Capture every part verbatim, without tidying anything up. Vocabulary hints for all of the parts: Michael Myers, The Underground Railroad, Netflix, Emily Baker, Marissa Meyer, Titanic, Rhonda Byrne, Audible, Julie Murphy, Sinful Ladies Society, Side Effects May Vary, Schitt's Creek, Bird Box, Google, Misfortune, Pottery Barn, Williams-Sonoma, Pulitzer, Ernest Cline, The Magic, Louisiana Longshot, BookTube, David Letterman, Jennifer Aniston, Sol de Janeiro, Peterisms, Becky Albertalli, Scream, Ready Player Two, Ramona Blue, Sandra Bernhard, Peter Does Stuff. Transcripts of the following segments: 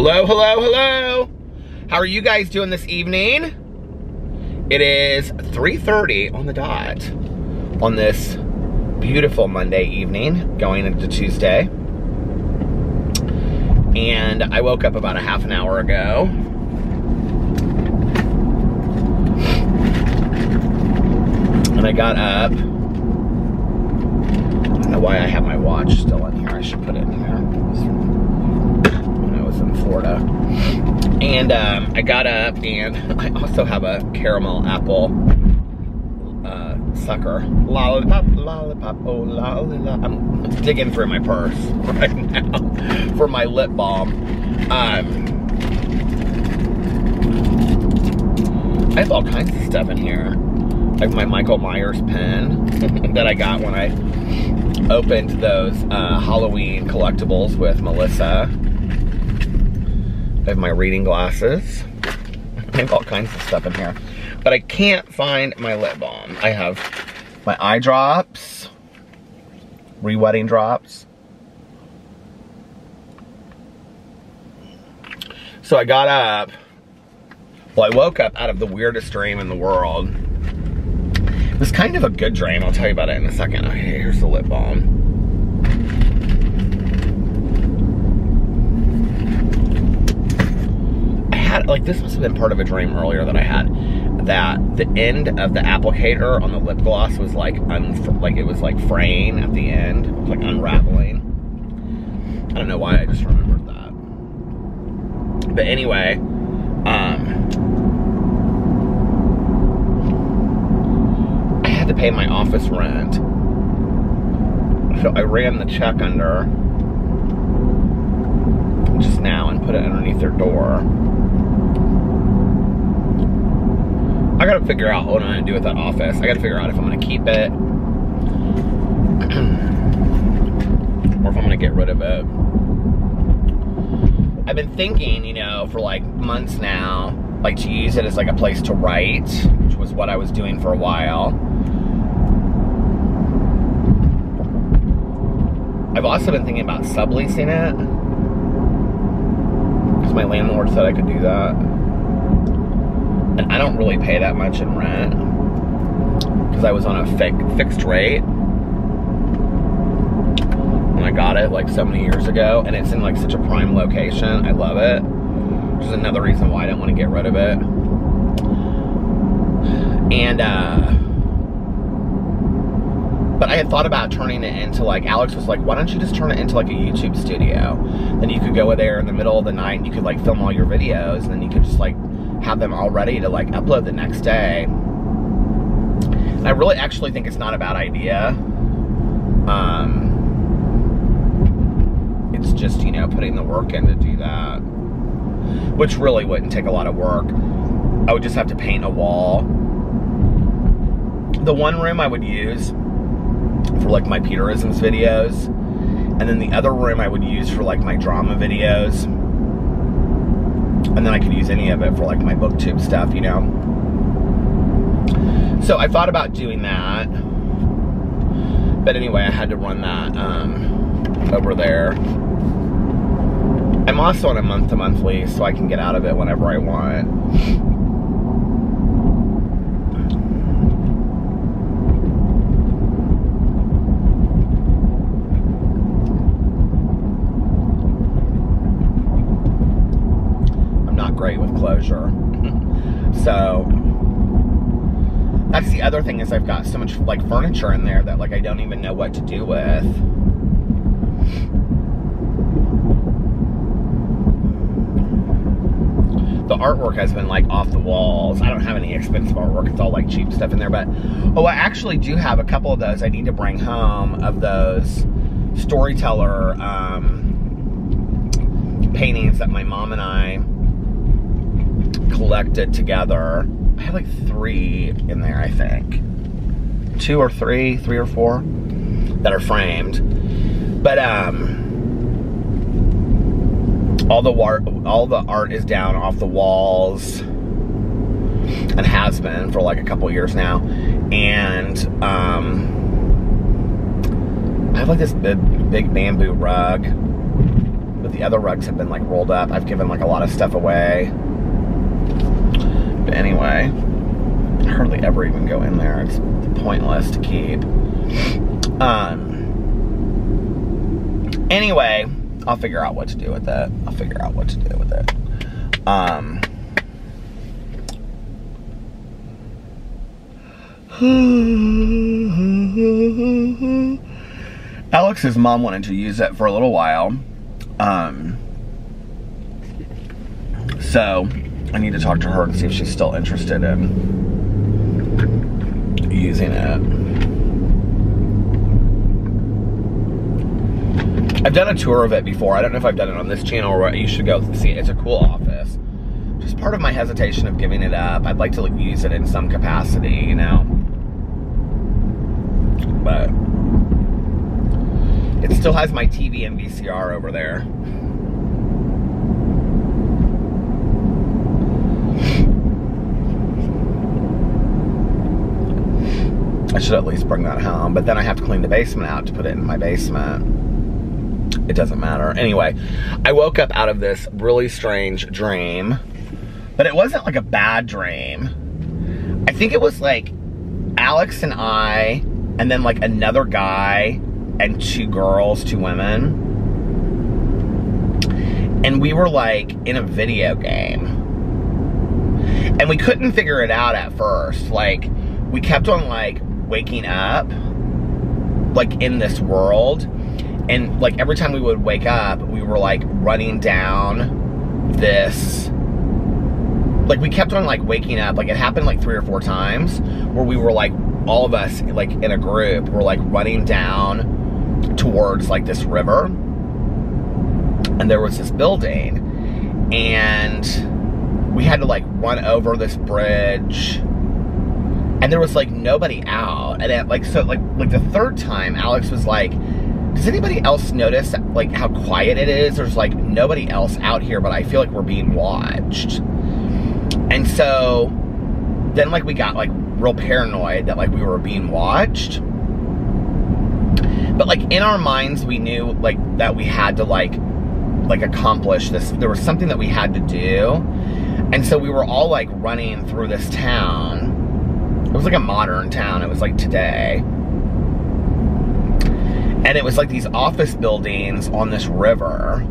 Hello, hello, hello. How are you guys doing this evening? It is three thirty on the dot on this beautiful Monday evening going into Tuesday. And I woke up about a half an hour ago. And I got up. I don't know why I have my watch still in here. I should put it in here. In Florida. And um, I got up, and I also have a caramel apple uh, sucker. Lollipop, lollipop, oh lollipop. I'm digging through my purse right now for my lip balm. Um, I have all kinds of stuff in here. Like my Michael Myers pen that I got when I opened those uh, Halloween collectibles with Melissa. I have my reading glasses. I have all kinds of stuff in here. But I can't find my lip balm. I have my eye drops. Re-wetting drops. So I got up. Well, I woke up out of the weirdest dream in the world. It was kind of a good dream. I'll tell you about it in a second. Okay, here's the lip balm. Had, like, this must have been part of a dream earlier that I had, that the end of the applicator on the lip gloss was like un like it was like fraying at the end, it was like unraveling. I don't know why I just remembered that. But anyway, um, I had to pay my office rent, so I ran the check under just now and put it underneath their door. I gotta figure out what I'm gonna do with that office. I gotta figure out if I'm gonna keep it or if I'm gonna get rid of it. I've been thinking, you know, for like months now, like to use it as like a place to write, which was what I was doing for a while. I've also been thinking about subleasing it, because my landlord said I could do that. And I don't really pay that much in rent because I was on a fake fixed rate when I got it like so many years ago, and it's in like such a prime location. I love it, which is another reason why I don't want to get rid of it. And uh, but I had thought about turning it into, like, Alex was like, why don't you just turn it into like a YouTube studio? Then you could go there in the middle of the night and you could like film all your videos, and then you could just like have them all ready to like upload the next day. And I really actually think it's not a bad idea. Um, it's just, you know, putting the work in to do that, which really wouldn't take a lot of work. I would just have to paint a wall. The one room I would use for like my Peterisms videos, and then the other room I would use for like my drama videos. And then I could use any of it for like my BookTube stuff, you know. So I thought about doing that, but anyway, I had to run that um, over there. I'm also on a month-to-month lease, so I can get out of it whenever I want. With closure. So that's the other thing, is I've got so much like furniture in there that like I don't even know what to do with. The artwork has been like off the walls. I don't have any expensive artwork. It's all like cheap stuff in there. But oh, I actually do have a couple of those I need to bring home, of those storyteller um, paintings that my mom and I collected together. I had like three in there, I think. Two or three, three or four that are framed. But um, all the art, all the art is down off the walls, and has been for like a couple years now. And um, I have like this big, big bamboo rug. but the other rugs have been like rolled up. I've given like a lot of stuff away. But anyway, I hardly ever even go in there. It's pointless to keep. Um, anyway, I'll figure out what to do with it. I'll figure out what to do with it. Um, Alex's mom wanted to use it for a little while. Um, so I need to talk to her and see if she's still interested in using it. I've done a tour of it before. I don't know if I've done it on this channel or what. You should go see it. It's a cool office. Just part of my hesitation of giving it up. I'd like to like, use it in some capacity, you know. But it still has my T V and V C R over there. I should at least bring that home, but then I have to clean the basement out to put it in my basement. It doesn't matter. Anyway, I woke up out of this really strange dream, but it wasn't like a bad dream. I think it was like Alex and I, and then like another guy and two girls, two women. And we were like in a video game. And we couldn't figure it out at first. Like we kept on like waking up like in this world. And like every time we would wake up, we were like running down this, like we kept on like waking up. Like it happened like three or four times where we were like, all of us like in a group were like running down towards like this river, and there was this building, and we had to like run over this bridge, and there was like nobody out. And it, like so like like the third time Alex was like, does anybody else notice like how quiet it is? There's like nobody else out here, but I feel like we're being watched. And so then like we got like real paranoid that like we were being watched, but like in our minds we knew like that we had to like like accomplish this. There was something that we had to do, and so we were all like running through this town. It was like a modern town. It was like today, and it was like these office buildings on this river.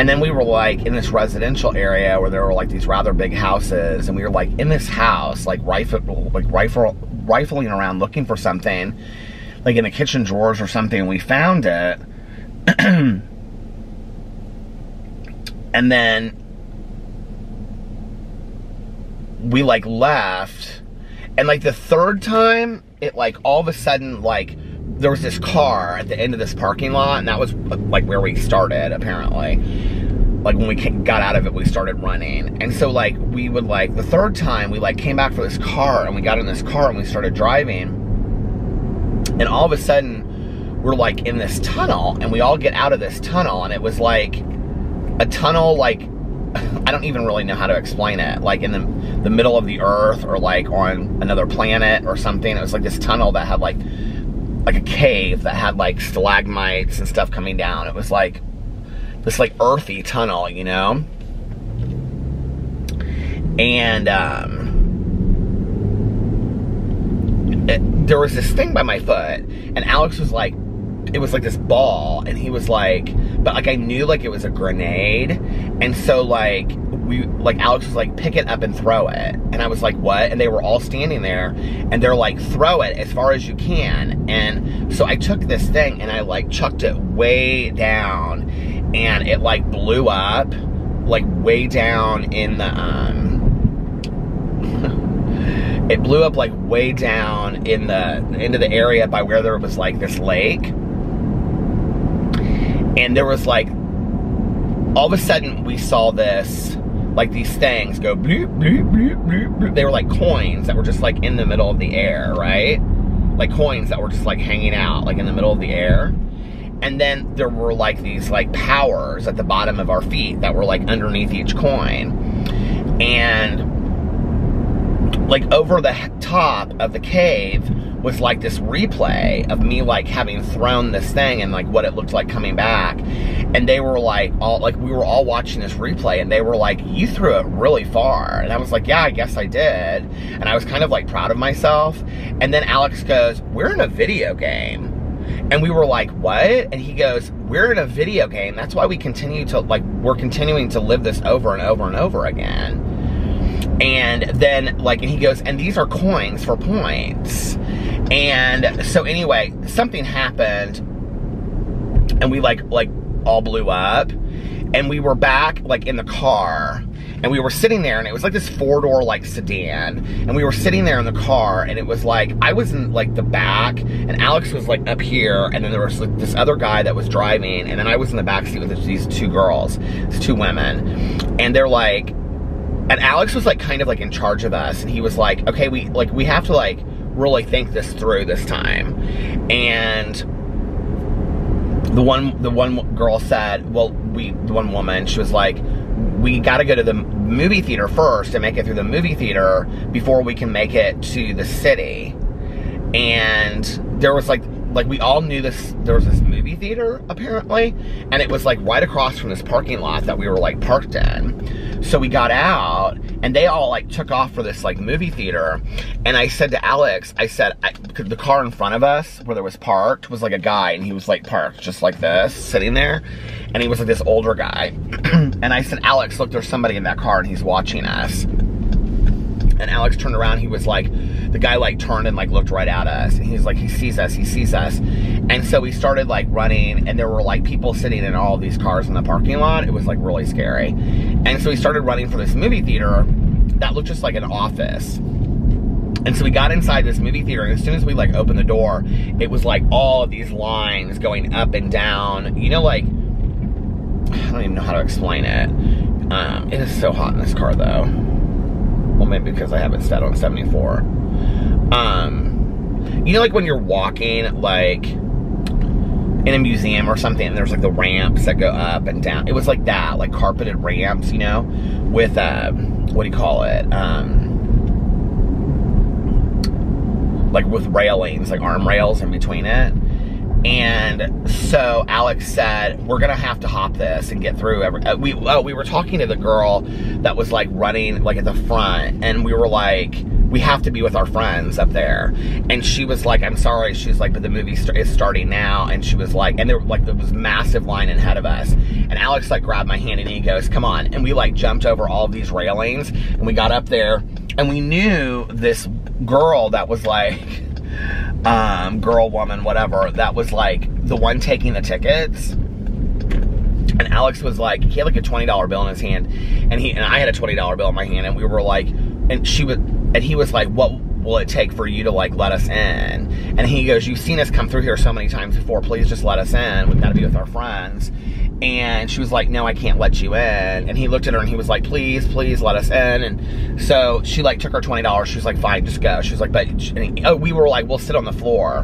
And then we were like in this residential area where there were like these rather big houses, and we were like in this house, like rifle, like rifle, rifling around looking for something, like in the kitchen drawers or something. And we found it, and then we like left. And like the third time, it like all of a sudden like. There was this car at the end of this parking lot, and that was like where we started, apparently. Like when we got out of it, we started running. And so like we would like, the third time we like came back for this car, and we got in this car and we started driving. And all of a sudden we're like in this tunnel, and we all get out of this tunnel, and it was like a tunnel, like, I don't even really know how to explain it. Like in the, the middle of the earth, or like on another planet or something. It was like this tunnel that had like, like a cave that had like stalagmites and stuff coming down. It was like this like earthy tunnel, you know? And um, it, there was this thing by my foot, and Alex was like, it was like this ball, and he was like, but like I knew like it was a grenade. And so like we, like Alex was like, pick it up and throw it. And I was like, what? And they were all standing there, and they're like, throw it as far as you can. And so I took this thing and I like chucked it way down, and it like blew up, like way down in the, um, it blew up like way down in the, into the area by where there was like this lake. And there was like, all of a sudden we saw this, like these things go bloop, bloop, bloop, bloop, bloop. They were like coins that were just like in the middle of the air, right? Like coins that were just like hanging out, like in the middle of the air. And then there were like these like powers at the bottom of our feet that were like underneath each coin. And like over the top of the cave was like this replay of me like having thrown this thing and like what it looked like coming back. And they were like, all like we were all watching this replay and they were like, you threw it really far. And I was like, yeah, I guess I did. And I was kind of like proud of myself. And then Alex goes, we're in a video game. And we were like, what? And he goes, we're in a video game. That's why we continue to like, we're continuing to live this over and over and over again. And then like, and he goes, and these are coins for points. And so anyway, something happened and we like, like all blew up and we were back like in the car and we were sitting there and it was like this four door like sedan and we were sitting there in the car and it was like, I was in like the back and Alex was like up here and then there was like this other guy that was driving and then I was in the backseat with these two girls, these two women, and they're like, and Alex was like kind of like in charge of us and he was like, okay, we like, we have to like really think this through this time. And the one, the one girl said, well, we, the one woman, she was like, we got to go to the movie theater first and make it through the movie theater before we can make it to the city. And there was like, like we all knew this, there was this movie theater apparently. And it was like right across from this parking lot that we were like parked in. So we got out and they all like took off for this like movie theater. And I said to Alex, I said, I, the car in front of us where there was parked was like a guy and he was like parked just like this sitting there. And he was like this older guy. And I said, Alex, look, there's somebody in that car and he's watching us. And Alex turned around, he was like, the guy like turned and like looked right at us. And he was like, he sees us, he sees us. And so we started like running and there were like people sitting in all these cars in the parking lot. It was like really scary. And so we started running for this movie theater that looked just like an office. And so we got inside this movie theater and as soon as we like opened the door, it was like all of these lines going up and down. You know, like, I don't even know how to explain it. Um, it is so hot in this car though. Well, maybe because I have it set on seventy-four. Um, you know, like when you're walking, like in a museum or something, and there's like the ramps that go up and down. It was like that, like carpeted ramps, you know, with uh, what do you call it? Um, like with railings, like arm rails in between it. And so Alex said, we're going to have to hop this and get through. Every, uh, we, oh, we were talking to the girl that was like running like at the front and we were like, we have to be with our friends up there. And she was like, I'm sorry. She's like, but the movie st- is starting now. And she was like, and there like, there was massive line ahead of us. And Alex like grabbed my hand and he goes, come on. And we like jumped over all of these railings and we got up there and we knew this girl that was like, um, girl, woman, whatever, that was like the one taking the tickets. And Alex was like, he had like a twenty dollar bill in his hand and he, and I had a twenty dollar bill in my hand and we were like, and she was, and he was like, what will it take for you to like, let us in? And he goes, you've seen us come through here so many times before, please just let us in. We've got to be with our friends. And she was like, no, I can't let you in. And he looked at her and he was like, please, please let us in. And so she like took her twenty dollars. She was like, fine, just go. She was like, but he, oh, we were like, we'll sit on the floor.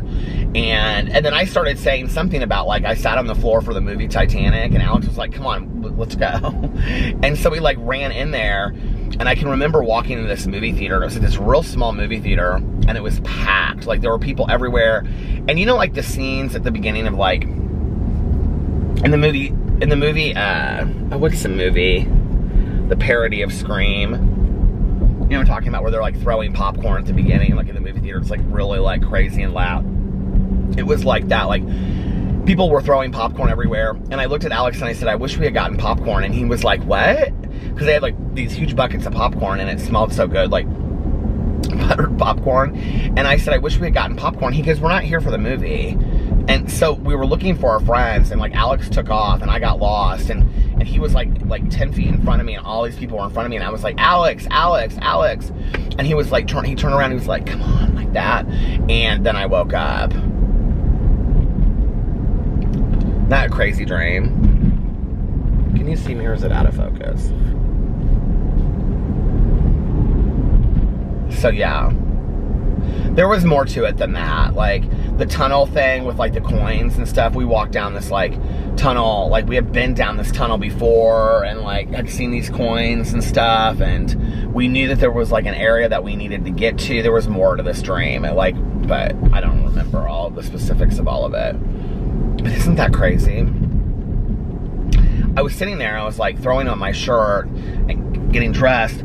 And, and then I started saying something about like, I sat on the floor for the movie Titanic and Alex was like, come on, let's go. And so we like ran in there. And I can remember walking into this movie theater. It was this real small movie theater and it was packed. Like there were people everywhere. And you know, like the scenes at the beginning of like, in the movie, in the movie, uh, what's the movie? The parody of Scream. You know what I'm talking about, where they're like throwing popcorn at the beginning, like in the movie theater, it's like really like crazy and loud. It was like that, like people were throwing popcorn everywhere. And I looked at Alex and I said, I wish we had gotten popcorn. And he was like, what? Because they had like these huge buckets of popcorn and it smelled so good, like buttered popcorn. And I said, I wish we had gotten popcorn. He goes, we're not here for the movie. And so we were looking for our friends and like Alex took off and I got lost and, and he was like like ten feet in front of me and all these people were in front of me and I was like, Alex, Alex, Alex. And he was like, turn, he turned around and he was like, come on, like that. And then I woke up. Not a crazy dream. Can you see me or is it out of focus? So yeah. There was more to it than that. Like, the tunnel thing with like the coins and stuff. We walked down this like tunnel, like we had been down this tunnel before, and like I'd seen these coins and stuff, and we knew that there was like an area that we needed to get to. There was more to this dream, and, like, but I don't remember all of the specifics of all of it. But isn't that crazy? I was sitting there, I was like throwing on my shirt and getting dressed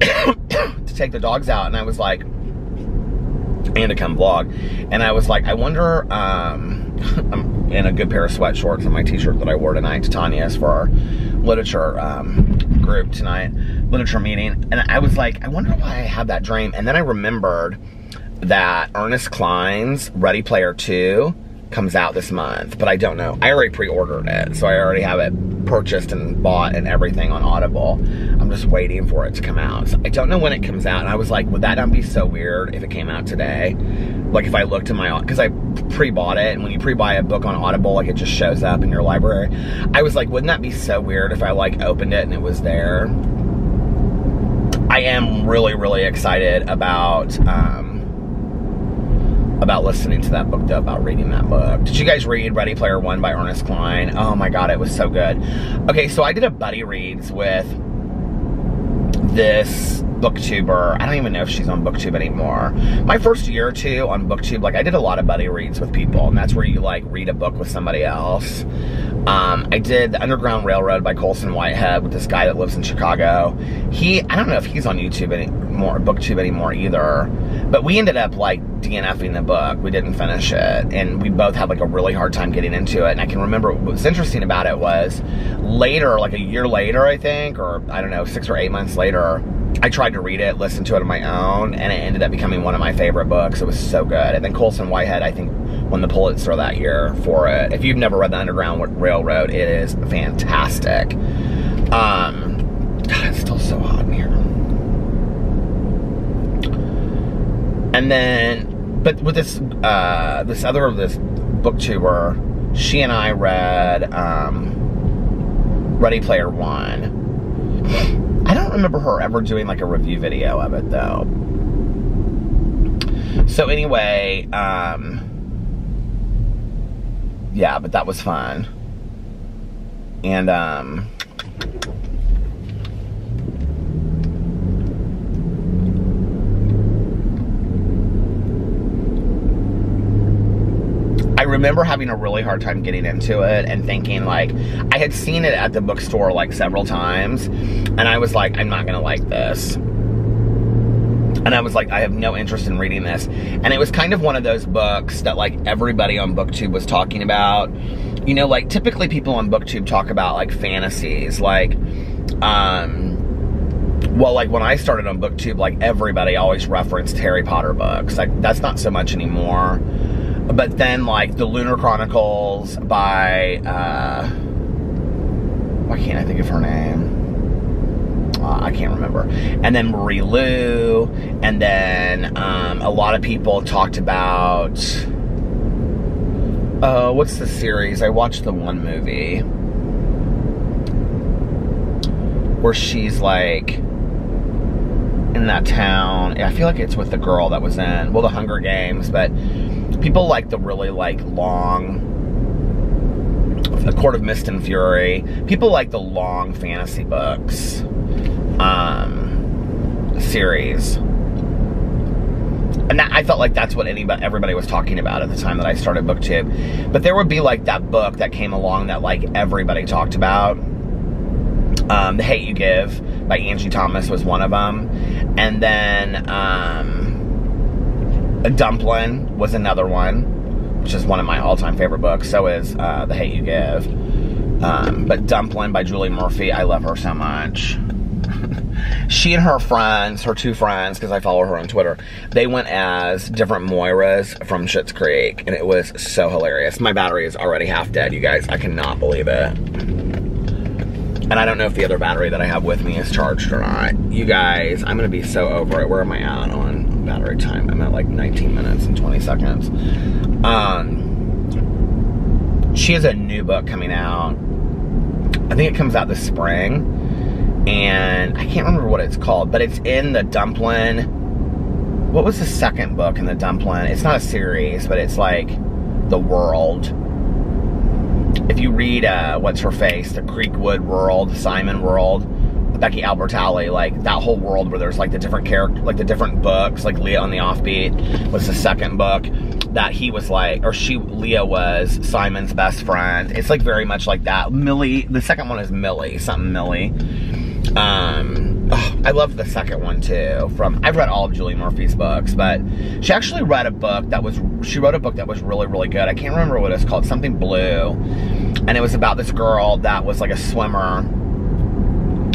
to take the dogs out, and I was like, and to come vlog, and I was like, I wonder, um, I'm in a good pair of sweat shorts and my t-shirt that I wore tonight to Tanya's for our literature um, group tonight, literature meeting, and I was like, I wonder why I had that dream, and then I remembered that Ernest Cline's Ready Player Two comes out this month, but I don't know. I already pre-ordered it, so I already have it purchased and bought and everything on Audible. I'm just waiting for it to come out. So I don't know when it comes out, and I was like, would that not be so weird if it came out today? Like if I looked in my, because I pre-bought it, and when you pre-buy a book on Audible, like it just shows up in your library. I was like, wouldn't that be so weird if I like opened it and it was there? I am really, really excited about, um, about listening to that book, though, about reading that book. Did you guys read Ready Player One by Ernest Cline? Oh my God, it was so good. Okay, so I did a buddy reads with this booktuber. I don't even know if she's on BookTube anymore. My first year or two on BookTube, like I did a lot of buddy reads with people, and that's where you like read a book with somebody else. Um, I did The Underground Railroad by Colson Whitehead with this guy that lives in Chicago. He, I don't know if he's on YouTube anymore, BookTube anymore either, but we ended up like D N F-ing the book. We didn't finish it, and we both had like a really hard time getting into it, and I can remember what was interesting about it was later, like a year later, I think, or I don't know, six or eight months later, I tried to read it, listen to it on my own, and it ended up becoming one of my favorite books. It was so good. And then Colson Whitehead, I think, won the Pulitzer that year for it. If you've never read The Underground Railroad, it is fantastic. Um, God, it's still so hot in here. And then, but with this, uh, this other, this booktuber, she and I read um, Ready Player One. I don't remember her ever doing like a review video of it though. So anyway, um, yeah, but that was fun. And um, I remember having a really hard time getting into it and thinking like, I had seen it at the bookstore like several times, and I was like, I'm not gonna like this. And I was like, I have no interest in reading this. And it was kind of one of those books that like everybody on BookTube was talking about. You know, like typically people on BookTube talk about like fantasies, like, um, well, like when I started on BookTube, like everybody always referenced Harry Potter books. Like that's not so much anymore. But then, like, The Lunar Chronicles by, uh, why can't I think of her name? Uh, I can't remember. And then Marie Lu. And then um, a lot of people talked about, uh, what's the series? I watched the one movie where she's, like, in that town. I feel like it's with the girl that was in, well, The Hunger Games, but... people like the really, like, long... A Court of Mist and Fury. People like the long fantasy books um, series. And that, I felt like that's what anybody, everybody was talking about at the time that I started BookTube. But there would be, like, that book that came along that, like, everybody talked about. Um, The Hate U Give by Angie Thomas was one of them. And then... Um, Dumplin' was another one, which is one of my all-time favorite books. So is uh, The Hate U Give. Um, but Dumplin' by Julie Murphy, I love her so much. She and her friends, her two friends, because I follow her on Twitter, they went as different Moiras from Schitt's Creek, and it was so hilarious. My battery is already half dead, you guys. I cannot believe it. And I don't know if the other battery that I have with me is charged or not. You guys, I'm going to be so over it. Where am I at on battery time? I'm at like nineteen minutes and twenty seconds. Um, she has a new book coming out. I think it comes out this spring, and I can't remember what it's called, but it's in the Dumplin' what was the second book in the Dumplin'? It's not a series, but it's like The World. If you read uh, What's Her Face, the Creekwood world, Simon world, Becky Albertalli, like that whole world where there's like the different character, like the different books, like Leah on the Offbeat was the second book that he was like, or she, Leah was Simon's best friend. It's like very much like that. Millie, the second one is Millie, something Millie. Um, oh, I love the second one too. From I've read all of Julie Murphy's books, but she actually read a book that was, she wrote a book that was really, really good. I can't remember what it's called, something blue. And it was about this girl that was like a swimmer.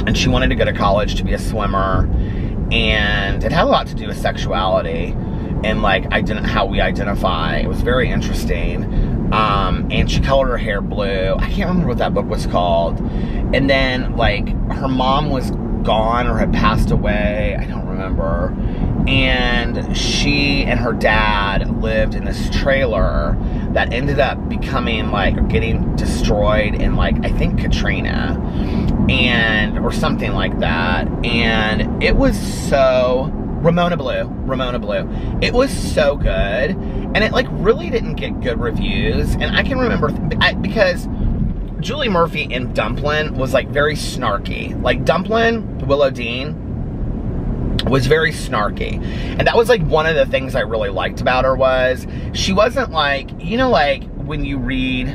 And she wanted to go to college to be a swimmer, and it had a lot to do with sexuality and like ident- how we identify. It was very interesting. Um, and she colored her hair blue. I can't remember what that book was called. And then like her mom was gone or had passed away. I don't remember. And she and her dad lived in this trailer that ended up becoming like getting destroyed in like I think Katrina and or something like that. And it was so Ramona Blue Ramona Blue it was so good, and it like really didn't get good reviews. And I can remember th I, because Julie Murphy in Dumplin' was like very snarky. Like Dumplin', Willow Dean was very snarky, and that was like one of the things I really liked about her was she wasn't like, you know, like when you read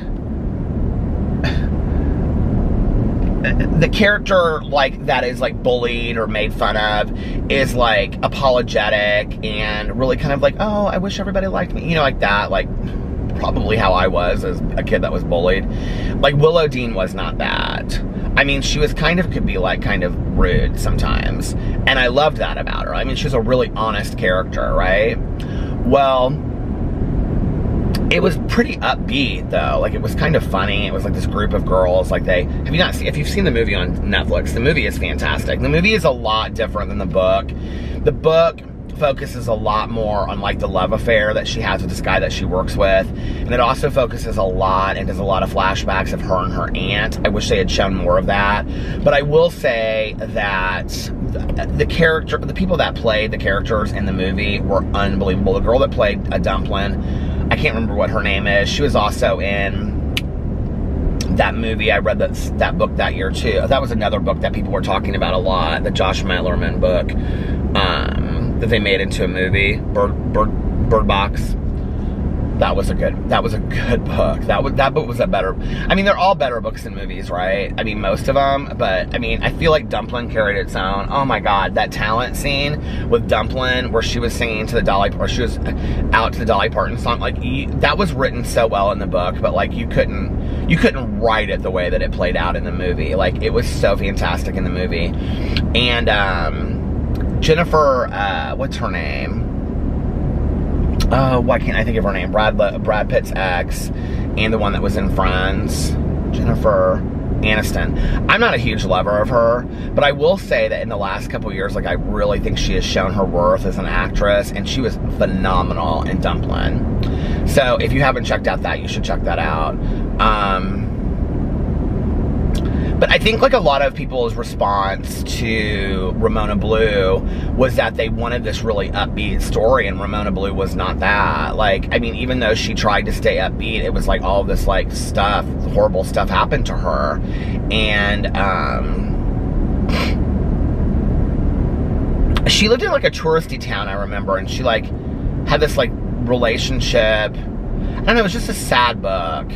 the character like that is like bullied or made fun of is like apologetic and really kind of like, oh, I wish everybody liked me, you know, like that, like probably how I was as a kid that was bullied. Like Willow Dean was not that. I mean, she was kind of, could be like kind of rude sometimes. And I loved that about her. I mean, she's a really honest character, right? Well, it was pretty upbeat though. Like it was kind of funny. It was like this group of girls, like they, have you not seen, if you've seen the movie on Netflix, the movie is fantastic. The movie is a lot different than the book. The book focuses a lot more on like the love affair that she has with this guy that she works with, and it also focuses a lot and does a lot of flashbacks of her and her aunt. I wish they had shown more of that, but I will say that the character, the people that played the characters in the movie were unbelievable. The girl that played a Dumplin', I can't remember what her name is, she was also in that movie. I read that, that book that year too. That was another book that people were talking about a lot, the Josh Mellerman book um that they made into a movie, Bird, Bird, Bird Box. That was a good, that was a good book. That was, that book was a better, I mean, they're all better books than movies, right? I mean, most of them, but I mean, I feel like Dumplin' carried its own. Oh my God, that talent scene with Dumplin' where she was singing to the Dolly, or she was out to the Dolly Parton song. Like that was written so well in the book, but like you couldn't, you couldn't write it the way that it played out in the movie. Like it was so fantastic in the movie. And, um, Jennifer, uh, what's her name? Uh, why can't I think of her name? Brad, Brad Pitt's ex, and the one that was in Friends, Jennifer Aniston. I'm not a huge lover of her, but I will say that in the last couple years, like I really think she has shown her worth as an actress, and she was phenomenal in Dumplin'. So if you haven't checked out that, you should check that out. Um, But I think like a lot of people's response to Ramona Blue was that they wanted this really upbeat story, and Ramona Blue was not that. Like, I mean, even though she tried to stay upbeat, it was like all this like stuff, horrible stuff happened to her. And um, she lived in like a touristy town, I remember. And she like had this like relationship. I don't know, it was just a sad book.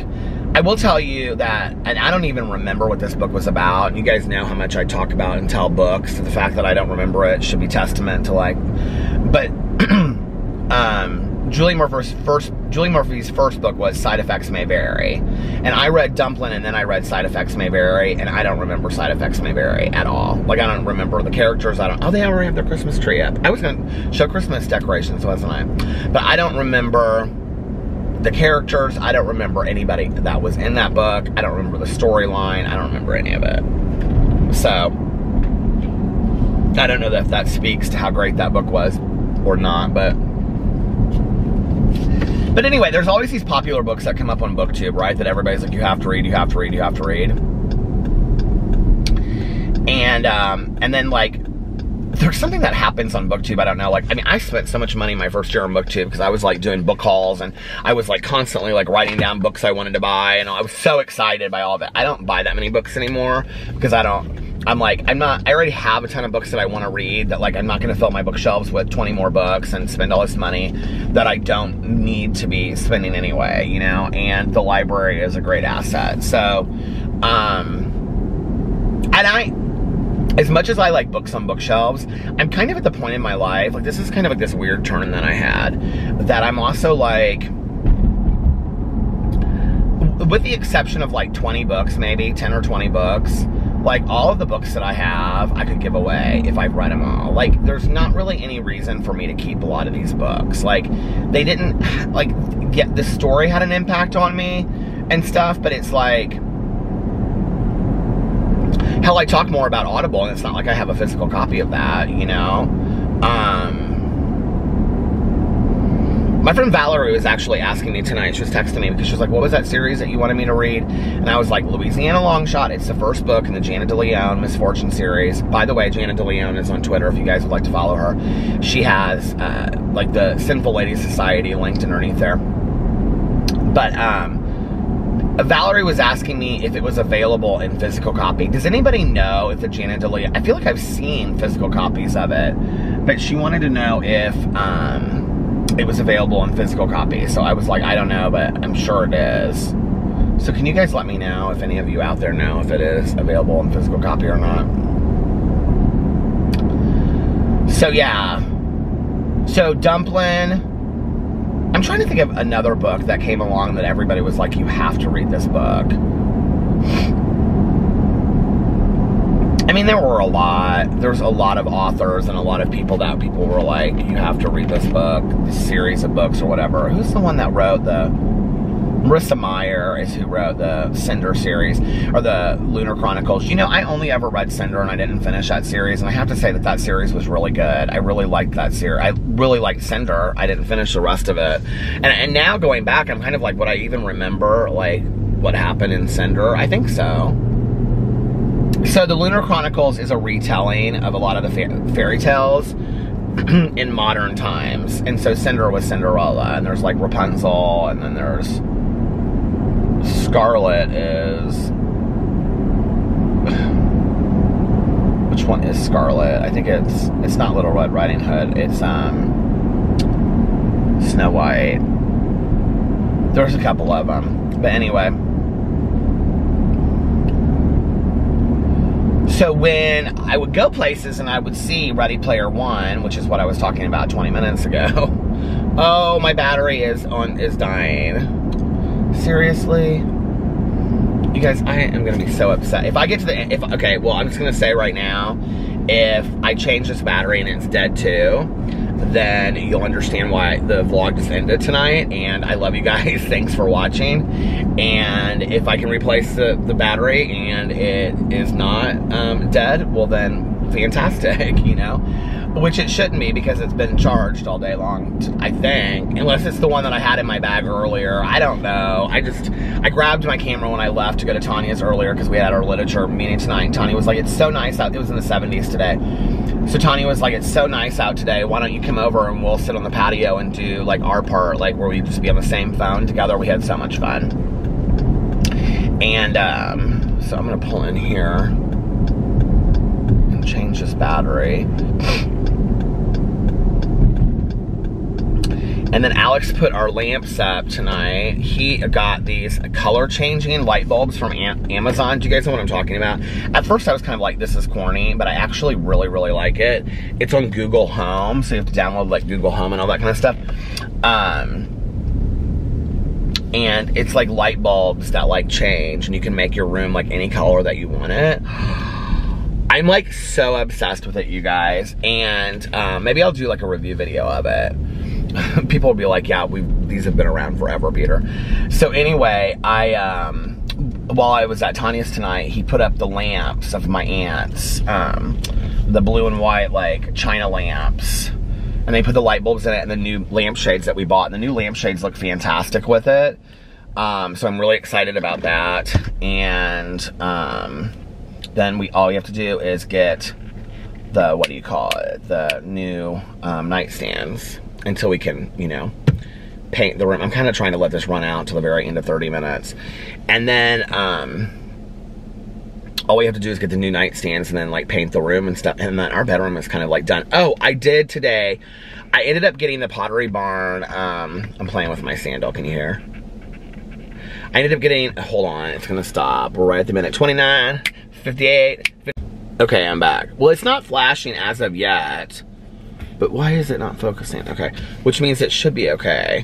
I will tell you that, and I don't even remember what this book was about. You guys know how much I talk about and tell books. The fact that I don't remember it should be testament to like, but um, Julie Murphy's first Julie Murphy's first book was Side Effects May Vary. And I read Dumplin', and then I read Side Effects May Vary, and I don't remember Side Effects May Vary at all. Like I don't remember the characters. I don't, oh, they already have their Christmas tree up. I was gonna show Christmas decorations, wasn't I? But I don't remember the characters. I don't remember anybody that was in that book. I don't remember the storyline. I don't remember any of it. So I don't know if that speaks to how great that book was or not, but but anyway, there's always these popular books that come up on BookTube, right? That everybody's like, you have to read, you have to read, you have to read. And um, and then like there's something that happens on BookTube, I don't know, like, I mean, I spent so much money my first year on BookTube because I was, like, doing book hauls, and I was, like, constantly, like, writing down books I wanted to buy, and I was so excited by all of it. I don't buy that many books anymore because I don't, I'm like, I'm not, I already have a ton of books that I want to read that, like, I'm not going to fill my bookshelves with twenty more books and spend all this money that I don't need to be spending anyway, you know, and the library is a great asset. So, um, and I, as much as I like books on bookshelves, I'm kind of at the point in my life, like, this is kind of like this weird turn that I had, that I'm also like, with the exception of like twenty books, maybe ten or twenty books, like, all of the books that I have, I could give away if I've read them all. Like, there's not really any reason for me to keep a lot of these books. Like, they didn't, like, get, the story had an impact on me and stuff, but it's like, hell, I talk more about Audible, and it's not like I have a physical copy of that, you know? Um, my friend Valerie was actually asking me tonight. She was texting me because she was like, what was that series that you wanted me to read? And I was like, Louisiana Longshot. It's the first book in the Jana DeLeon Misfortune series. By the way, Jana DeLeon is on Twitter if you guys would like to follow her. She has, uh, like, the Sinful Ladies Society linked underneath there. But, um... Valerie was asking me if it was available in physical copy. Does anybody know if the Jana DeLeon... I feel like I've seen physical copies of it, but she wanted to know if um, it was available in physical copy. So I was like, I don't know, but I'm sure it is. So can you guys let me know if any of you out there know if it is available in physical copy or not? So yeah. So Dumplin'... I'm trying to think of another book that came along that everybody was like, you have to read this book. I mean, there were a lot. There's a lot of authors and a lot of people that people were like, you have to read this book, this series of books or whatever. Who's the one that wrote the... Marissa Meyer is who wrote the Cinder series, or the Lunar Chronicles. You know, I only ever read Cinder and I didn't finish that series, and I have to say that that series was really good. I really liked that series. I really liked Cinder. I didn't finish the rest of it. And, and now going back, I'm kind of like, would I even remember, like, what happened in Cinder? I think so. So the Lunar Chronicles is a retelling of a lot of the fa fairy tales in modern times. And so Cinder was Cinderella, and there's, like, Rapunzel, and then there's... Scarlet is... Which one is Scarlet? I think it's... It's not Little Red Riding Hood. It's, um... Snow White. There's a couple of them. But anyway. So when I would go places and I would see Ready Player One, which is what I was talking about twenty minutes ago. Oh, my battery is on... is dying. Seriously, you guys, I am gonna be so upset if I get to the end. If okay, well, I'm just gonna say right now, if I change this battery and it's dead too, then you'll understand why the vlog just ended tonight. And I love you guys. Thanks for watching. And if I can replace the, the battery and it is not um, dead, well then, fantastic. You know, which it shouldn't be because it's been charged all day long, I think. Unless it's the one that I had in my bag earlier. I don't know. I just, I grabbed my camera when I left to go to Tanya's earlier because we had our literature meeting tonight. And Tanya was like, it's so nice out. It was in the seventies today. So Tanya was like, it's so nice out today. Why don't you come over and we'll sit on the patio and do like our part, like where we just be on the same phone together. We had so much fun. And um, so I'm going to pull in here and change this battery. And then Alex put our lamps up tonight. He got these color-changing light bulbs from Amazon. Do you guys know what I'm talking about? At first, I was kind of like, this is corny, but I actually really, really like it. It's on Google Home, so you have to download, like, Google Home and all that kind of stuff. Um... And it's, like, light bulbs that, like, change, and you can make your room, like, any color that you want it. I'm, like, so obsessed with it, you guys. And um, maybe I'll do, like, a review video of it. People will be like, yeah, we've, these have been around forever, Peter. So anyway, I, um, while I was at Tanya's tonight, he put up the lamps of my aunt's, um, the blue and white, like, China lamps. And they put the light bulbs in it and the new lampshades that we bought. And the new lampshades look fantastic with it. Um, so I'm really excited about that. And um, then we all you have to do is get the, what do you call it, the new um, nightstands until we can, you know, paint the room. I'm kind of trying to let this run out to the very end of thirty minutes. And then um, all we have to do is get the new nightstands and then, like, paint the room and stuff. And then our bedroom is kind of, like, done. Oh, I did today. I ended up getting the Pottery Barn. Um, I'm playing with my sandal. Can you hear? I ended up getting, hold on, it's going to stop. We're right at the minute. twenty-nine, fifty-eight, fifty. Okay, I'm back. Well, it's not flashing as of yet. But why is it not focusing? Okay. Which means it should be okay.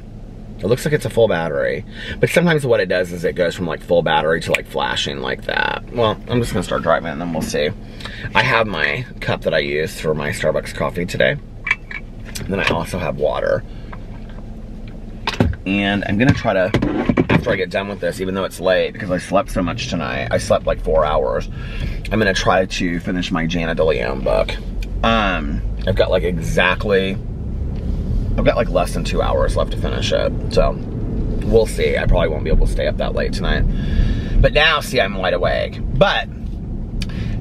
It looks like it's a full battery. But sometimes what it does is it goes from, like, full battery to, like, flashing like that. Well, I'm just going to start driving and then we'll see. I have my cup that I used for my Starbucks coffee today. And then I also have water. And I'm going to try to... After I get done with this, even though it's late, because I slept so much tonight, I slept like four hours. I'm gonna try to finish my Jana DeLeon book. Um, I've got like exactly, I've got like less than two hours left to finish it. So we'll see. I probably won't be able to stay up that late tonight. But now, see, I'm wide awake. But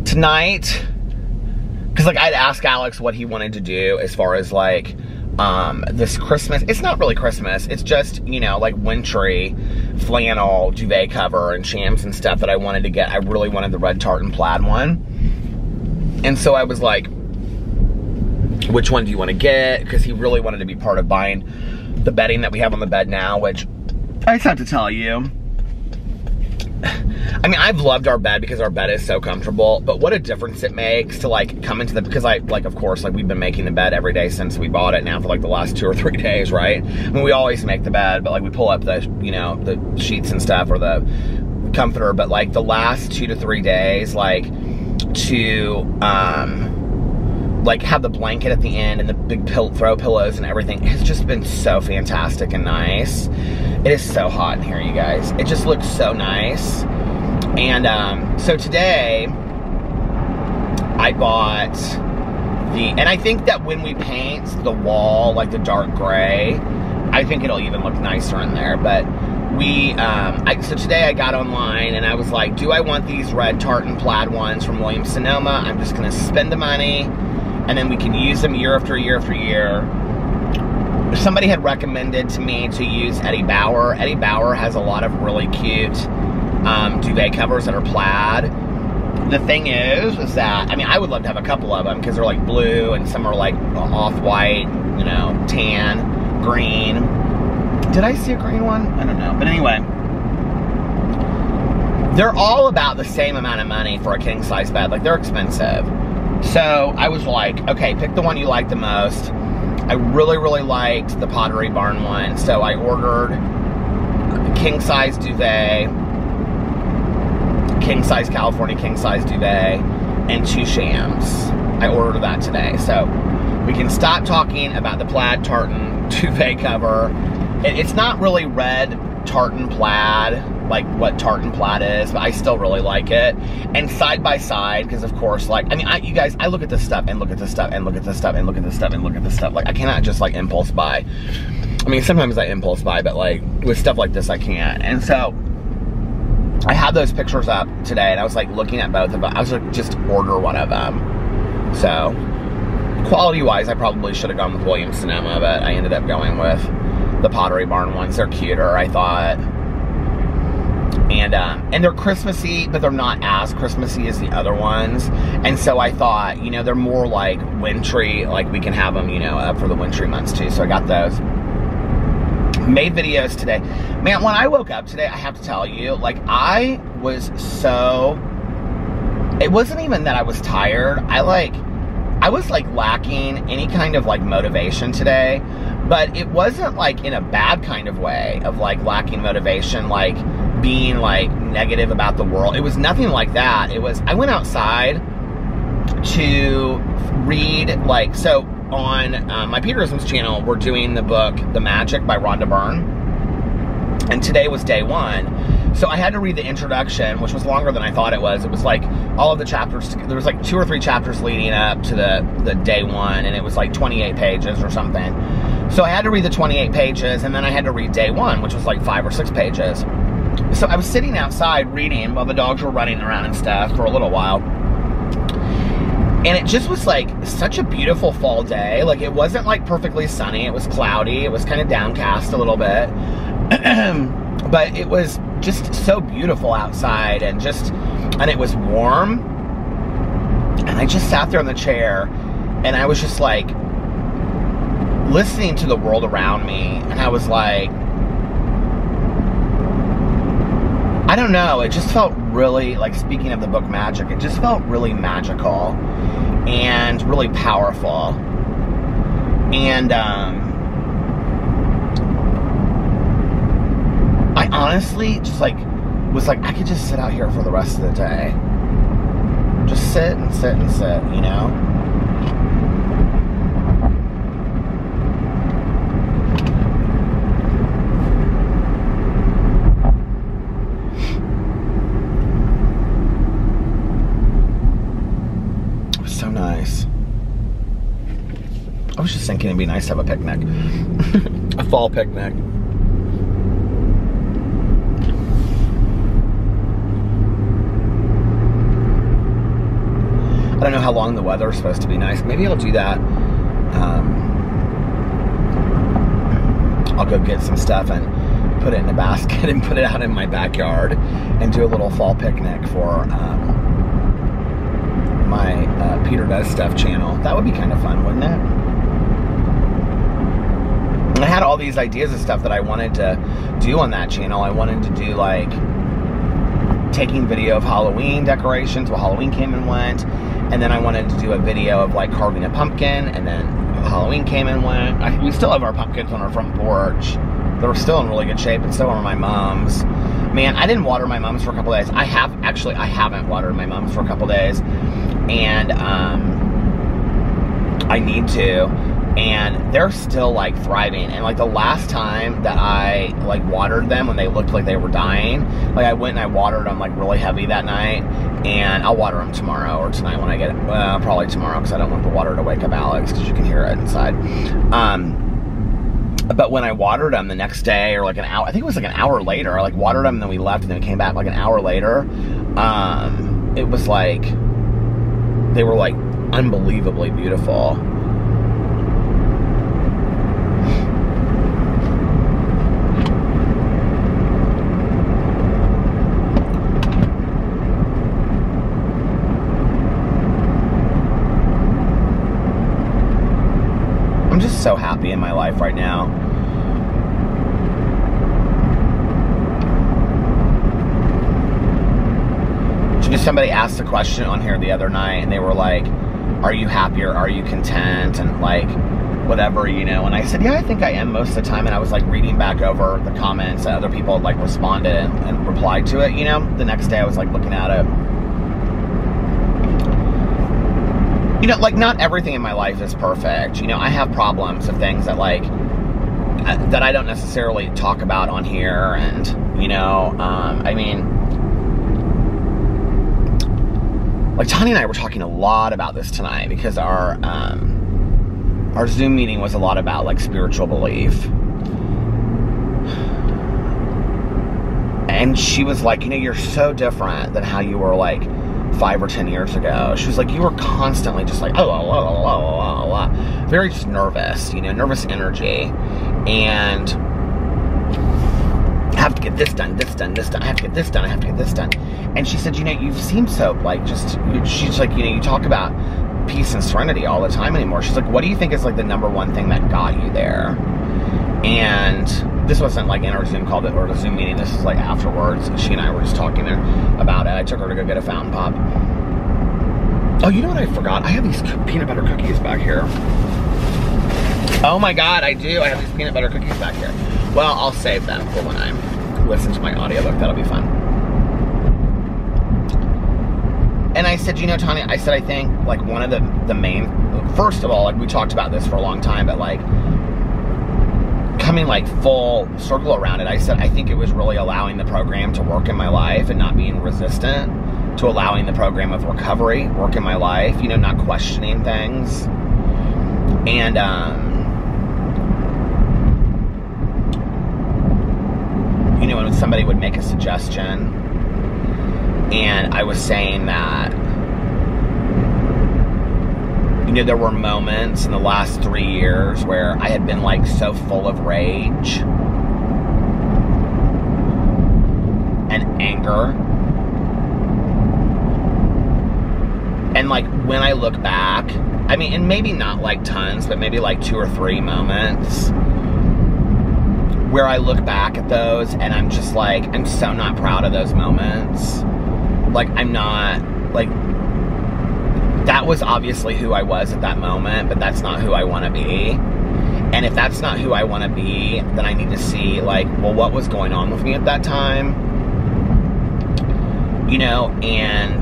tonight, because like I'd ask Alex what he wanted to do as far as like um, this Christmas. It's not really Christmas. It's just, you know, like wintry flannel duvet cover and shams and stuff that I wanted to get. I really wanted the red tartan plaid one. And so I was like, which one do you want to get? Because he really wanted to be part of buying the bedding that we have on the bed now, which I just have to tell you. I mean, I've loved our bed because our bed is so comfortable, but what a difference it makes to like come into the, because I like, of course, like we've been making the bed every day since we bought it now for like the last two or three days, right? I mean, we always make the bed, but like we pull up the, you know, the sheets and stuff or the comforter, but like the last two to three days, like to, um, like have the blanket at the end and the big pill throw pillows and everything has just been so fantastic and nice. It is so hot in here, you guys. It just looks so nice. And um, so today I bought the, and I think that when we paint the wall, like the dark gray, I think it'll even look nicer in there. But we, um, I, so today I got online and I was like, do I want these red tartan plaid ones from Williams-Sonoma? I'm just gonna spend the money. And then we can use them year after year after year. Somebody had recommended to me to use Eddie Bauer. Eddie Bauer has a lot of really cute um, duvet covers that are plaid. The thing is, is that, I mean, I would love to have a couple of them because they're like blue and some are like off-white, you know, tan, green. Did I see a green one? I don't know, but anyway. They're all about the same amount of money for a king-size bed. Like, they're expensive. So I was like, okay, pick the one you like the most. I really, really liked the Pottery Barn one. So I ordered king-size duvet, king-size California king-size duvet, and two shams. I ordered that today. So we can stop talking about the plaid tartan duvet cover. It's not really red tartan plaid, like what tartan plaid is, but I still really like it. And side by side, because of course, like, I mean, I, you guys, I look at this stuff and look at this stuff and look at this stuff and look at this stuff and look at this stuff. Like, I cannot just like impulse buy. I mean, sometimes I impulse buy, but like with stuff like this, I can't. And so I had those pictures up today and I was like looking at both of them. I was like, just order one of them. So quality wise, I probably should have gone with Williams-Sonoma, but I ended up going with the Pottery Barn ones. They're cuter, I thought. And, um, and they're Christmassy, but they're not as Christmassy as the other ones. And so I thought, you know, they're more like wintry, like we can have them, you know, up for the wintry months too. So I got those. Made videos today. Man, when I woke up today, I have to tell you, like I was so, it wasn't even that I was tired. I like, I was like lacking any kind of like motivation today, but it wasn't like in a bad kind of way of like lacking motivation, like being like negative about the world. It was nothing like that. It was, I went outside to read like, so on uh, my Peterisms channel, we're doing the book, The Magic by Rhonda Byrne. And today was day one. So I had to read the introduction, which was longer than I thought it was. It was like all of the chapters, there was like two or three chapters leading up to the, the day one. And it was like twenty-eight pages or something. So I had to read the twenty-eight pages and then I had to read day one, which was like five or six pages. So I was sitting outside reading while the dogs were running around and stuff for a little while. And it just was like such a beautiful fall day. Like it wasn't like perfectly sunny. It was cloudy. It was kind of downcast a little bit. But it was just so beautiful outside, and just, and it was warm. And I just sat there on the chair and I was just like listening to the world around me. And I was like, I don't know, it just felt really, like speaking of the book magic, it just felt really magical and really powerful. And um, I honestly just like, was like, I could just sit out here for the rest of the day. Just sit and sit and sit, you know? I was just thinking it'd be nice to have a picnic. A fall picnic. I don't know how long the weather is supposed to be nice. Maybe I'll do that. Um, I'll go get some stuff and put it in a basket and put it out in my backyard and do a little fall picnic for um, my uh, Peter Does Stuff channel. That would be kind of fun, wouldn't it? I had all these ideas of stuff that I wanted to do on that channel. I wanted to do like taking video of Halloween decorations, well, Halloween came and went, and then I wanted to do a video of like carving a pumpkin, and then Halloween came and went. I, we still have our pumpkins on our front porch. They're still in really good shape, and so are my mom's. Man, I didn't water my mom's for a couple days. I have, actually, I haven't watered my mom's for a couple days, and um, I need to. And they're still like thriving. And like the last time that I like watered them when they looked like they were dying, like I went and I watered them like really heavy that night. And I'll water them tomorrow or tonight when I get it. Well, probably tomorrow, because I don't want the water to wake up Alex, because you can hear it inside. Um, but when I watered them the next day, or like an hour, I think it was like an hour later, I like watered them and then we left and then we came back like an hour later. Um, it was like, they were like unbelievably beautiful. So happy in my life right now. Just somebody asked a question on here the other night, and they were like, are you happy or are you content, and like whatever, you know, and I said, yeah, I think I am most of the time. And I was like reading back over the comments that other people had like responded and, and replied to it, you know. The next day I was like looking at it. You know, like, not everything in my life is perfect. You know, I have problems of things that, like, I, that I don't necessarily talk about on here. And, you know, um, I mean, like, Tanya and I were talking a lot about this tonight, because our, um, our Zoom meeting was a lot about, like, spiritual belief. And she was like, you know, you're so different than how you were, like, five or ten years ago. She was like, you were constantly just like, oh, la, la, la, la, la, la, la. Very just nervous, you know, nervous energy. And I have to get this done, this done, this done. I have to get this done, I have to get this done. And she said, you know, you've seemed so, like, just, she's like, you know, you talk about peace and serenity all the time anymore. She's like, what do you think is, like, the number one thing that got you there? And this wasn't like in our Zoom call or the Zoom meeting. This is like afterwards. She and I were just talking there about it. I took her to go get a fountain pop. Oh, you know what I forgot? I have these peanut butter cookies back here. Oh my God, I do. I have these peanut butter cookies back here. Well, I'll save them for when I listen to my audiobook. That'll be fun. And I said, you know, Tanya, I said, I think like one of the, the main, first of all, like we talked about this for a long time, but like, coming like full circle around it, I said I think it was really allowing the program to work in my life and not being resistant to allowing the program of recovery work in my life, you know, not questioning things. And um, you know, when somebody would make a suggestion and I was saying that know, there were moments in the last three years where I had been, like, so full of rage and anger. And, like, when I look back, I mean, and maybe not, like, tons, but maybe, like, two or three moments where I look back at those and I'm just, like, I'm so not proud of those moments. Like, I'm not, like, that was obviously who I was at that moment, but that's not who I want to be. And if that's not who I want to be, then I need to see, like, well, what was going on with me at that time? You know, and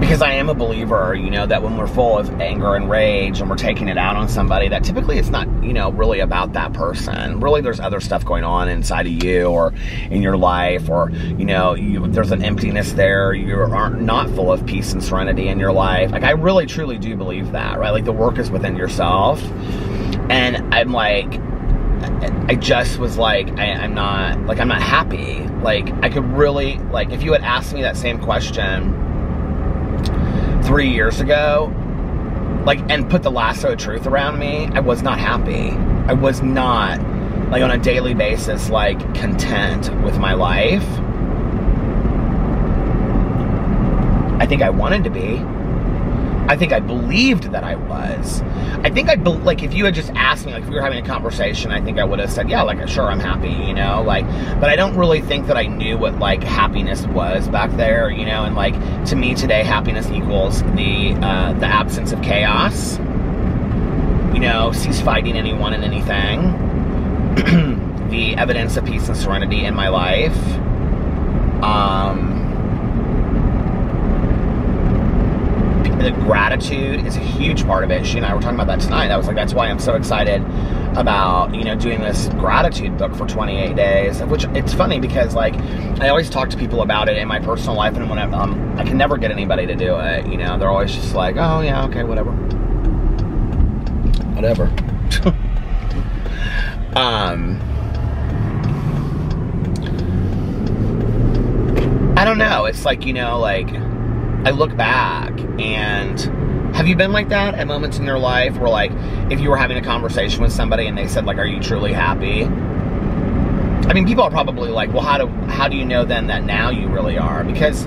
because I am a believer, you know, that when we're full of anger and rage and we're taking it out on somebody, that typically it's not, you know, really about that person. Really, there's other stuff going on inside of you or in your life, or, you know, you, there's an emptiness there. You aren't not full of peace and serenity in your life. Like, I really, truly do believe that, right? Like, the work is within yourself. And I'm like, I just was like, I, I'm not, like, I'm not happy. Like, I could really, like, if you had asked me that same question three years ago, like, and put the lasso of truth around me, I was not happy. I was not, like, on a daily basis, like, content with my life. I think I wanted to be. I think I believed that I was. I think I, be like, if you had just asked me, like, if we were having a conversation, I think I would have said, yeah, like, sure, I'm happy, you know, like, but I don't really think that I knew what, like, happiness was back there, you know, and, like, to me today, happiness equals the, uh, the absence of chaos, you know, cease fighting anyone and anything, the evidence of peace and serenity in my life, um... the gratitude is a huge part of it. She and I were talking about that tonight. I was like, that's why I'm so excited about, you know, doing this gratitude book for twenty-eight days, which it's funny because, like, I always talk to people about it in my personal life, and when I'm, um, I can never get anybody to do it, you know. They're always just like, oh, yeah, okay, whatever. Whatever. um... I don't know. It's like, you know, like, I look back, and have you been like that at moments in your life where, like, if you were having a conversation with somebody and they said, like, are you truly happy? I mean, people are probably like, well, how do, how do you know then that now you really are? Because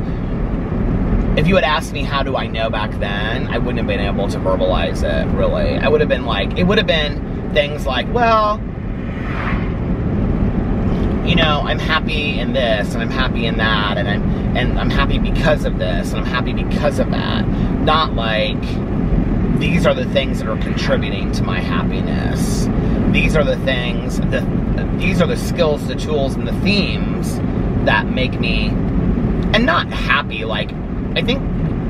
if you had asked me how do I know back then, I wouldn't have been able to verbalize it, really. I would have been like, it would have been things like, well, you know, I'm happy in this, and I'm happy in that, and I'm, and I'm happy because of this, and I'm happy because of that. Not like, these are the things that are contributing to my happiness. These are the things, the, these are the skills, the tools, and the themes that make me, and not happy, like, I think,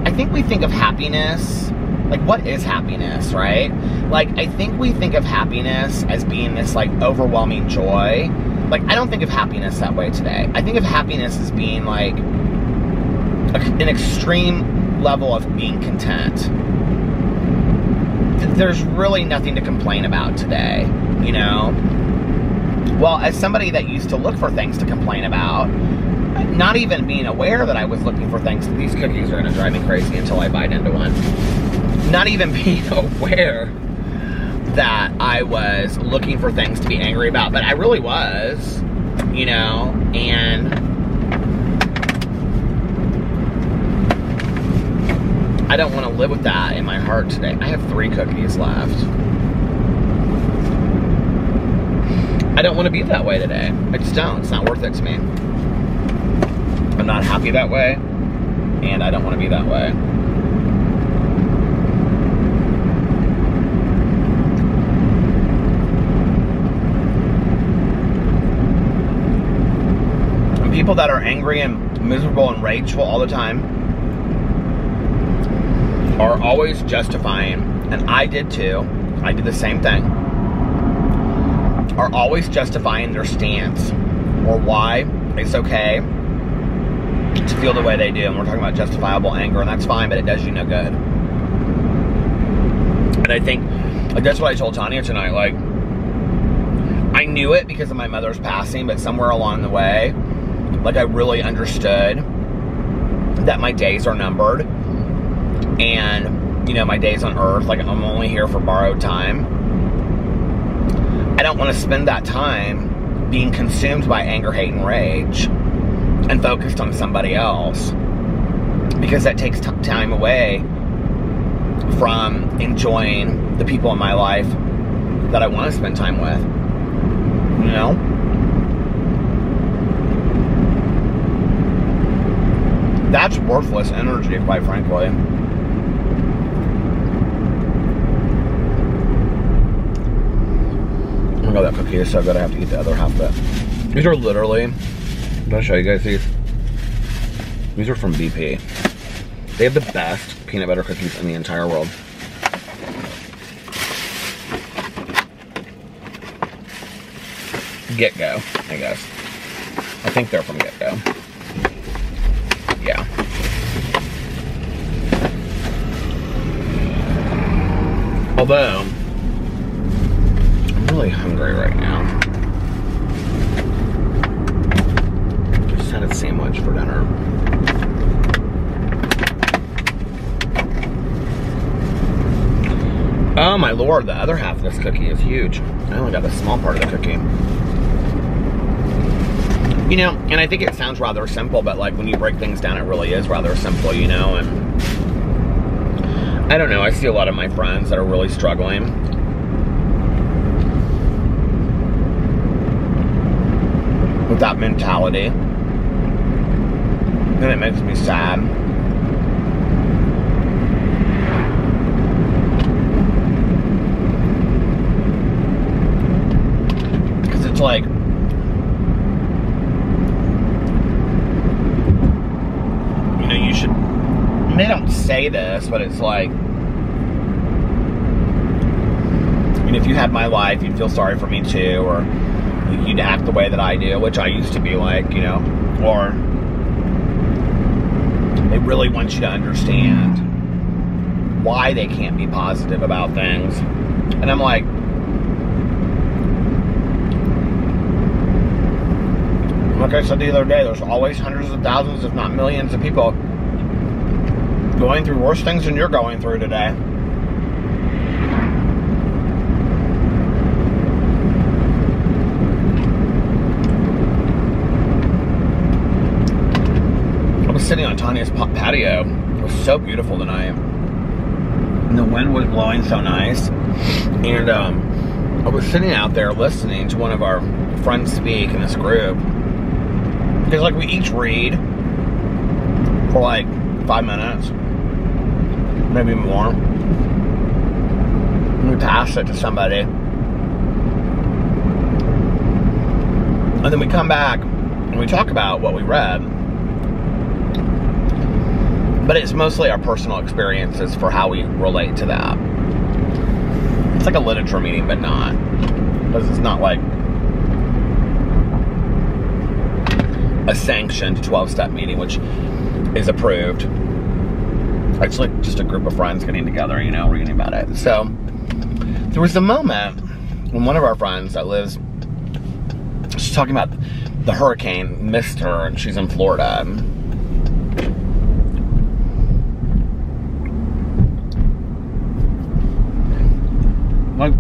I think we think of happiness, like, what is happiness, right? Like, I think we think of happiness as being this, like, overwhelming joy. Like, I don't think of happiness that way today. I think of happiness as being, like, a, an extreme level of being content. Th- there's really nothing to complain about today, you know? Well, as somebody that used to look for things to complain about, not even being aware that I was looking for things, these cookies are gonna drive me crazy until I bite into one. Not even being aware that I was looking for things to be angry about, but I really was, you know, and I don't want to live with that in my heart today. I have three cookies left. I don't want to be that way today. I just don't. It's not worth it to me. I'm not happy that way, and I don't want to be that way. People that are angry and miserable and rageful all the time are always justifying, and I did too, I did the same thing, are always justifying their stance or why it's okay to feel the way they do. And we're talking about justifiable anger, and that's fine, but it does you no good. And I think, like, that's what I told Tanya tonight, like, I knew it because of my mother's passing, but somewhere along the way, like, I really understood that my days are numbered, and, you know, my days on Earth, like, I'm only here for borrowed time. I don't want to spend that time being consumed by anger, hate, and rage and focused on somebody else, because that takes t- time away from enjoying the people in my life that I want to spend time with, you know? That's worthless energy, quite frankly. Oh my god, that cookie is so good, I have to eat the other half of it. These are literally, I'm gonna show you guys these. These are from B P. They have the best peanut butter cookies in the entire world. Get Go, I guess. I think they're from Get Go. Yeah. Although, I'm really hungry right now. Just had a sandwich for dinner. Oh my lord, the other half of this cookie is huge. I only got a small part of the cookie. You know, and I think it sounds rather simple, but, like, when you break things down, it really is rather simple, you know, and I don't know, I see a lot of my friends that are really struggling. With that mentality. And it makes me sad. Because it's like, they don't say this, but it's like, I mean, if you had my life, you'd feel sorry for me too, or you'd act the way that I do, which I used to be like, you know, or they really want you to understand why they can't be positive about things. And I'm like, like I said the other day, there's always hundreds of thousands, if not millions of people going through worse things than you're going through today. I was sitting on Tanya's patio. It was so beautiful tonight. And the wind was blowing so nice. And um, I was sitting out there listening to one of our friends speak in this group. Because, like, we each read for, like, five minutes. Maybe more. We pass it to somebody. And then we come back and we talk about what we read. But it's mostly our personal experiences for how we relate to that. It's like a literature meeting, but not. Because it's not like a sanctioned twelve-step meeting, which is approved. It's like just a group of friends getting together, you know, reading about it. So there was a moment when one of our friends that lives, she's talking about the hurricane missed her, and she's in Florida. Like,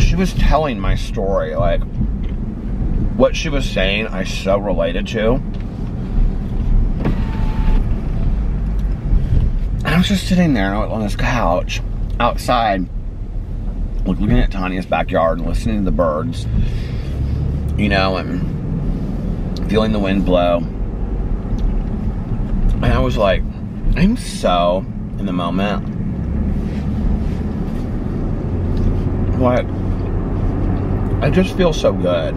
she was telling my story, like, what she was saying I so related to. I was just sitting there on this couch outside, like, looking at Tanya's backyard and listening to the birds, you know, and feeling the wind blow. And I was like, I'm so in the moment. Like, I just feel so good.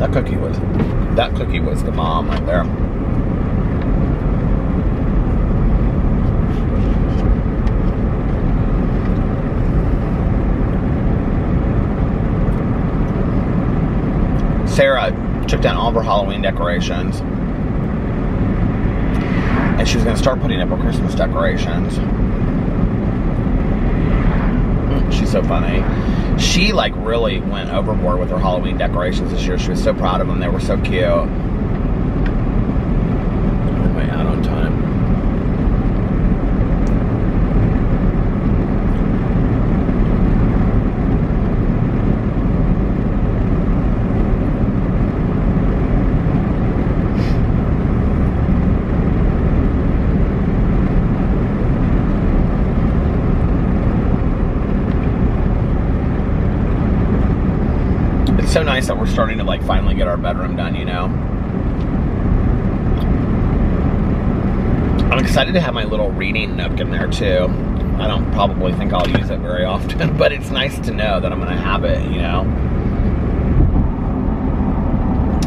That cookie was, that cookie was the mom right there. Sarah took down all of her Halloween decorations. And she was going to start putting up her Christmas decorations. She's so funny. She like really went overboard with her Halloween decorations this year. She was so proud of them. They were so cute. Am I out on time? So nice that we're starting to like finally get our bedroom done, you know. I'm excited to have my little reading nook in there too. I don't probably think I'll use it very often, but it's nice to know that I'm gonna have it, you know.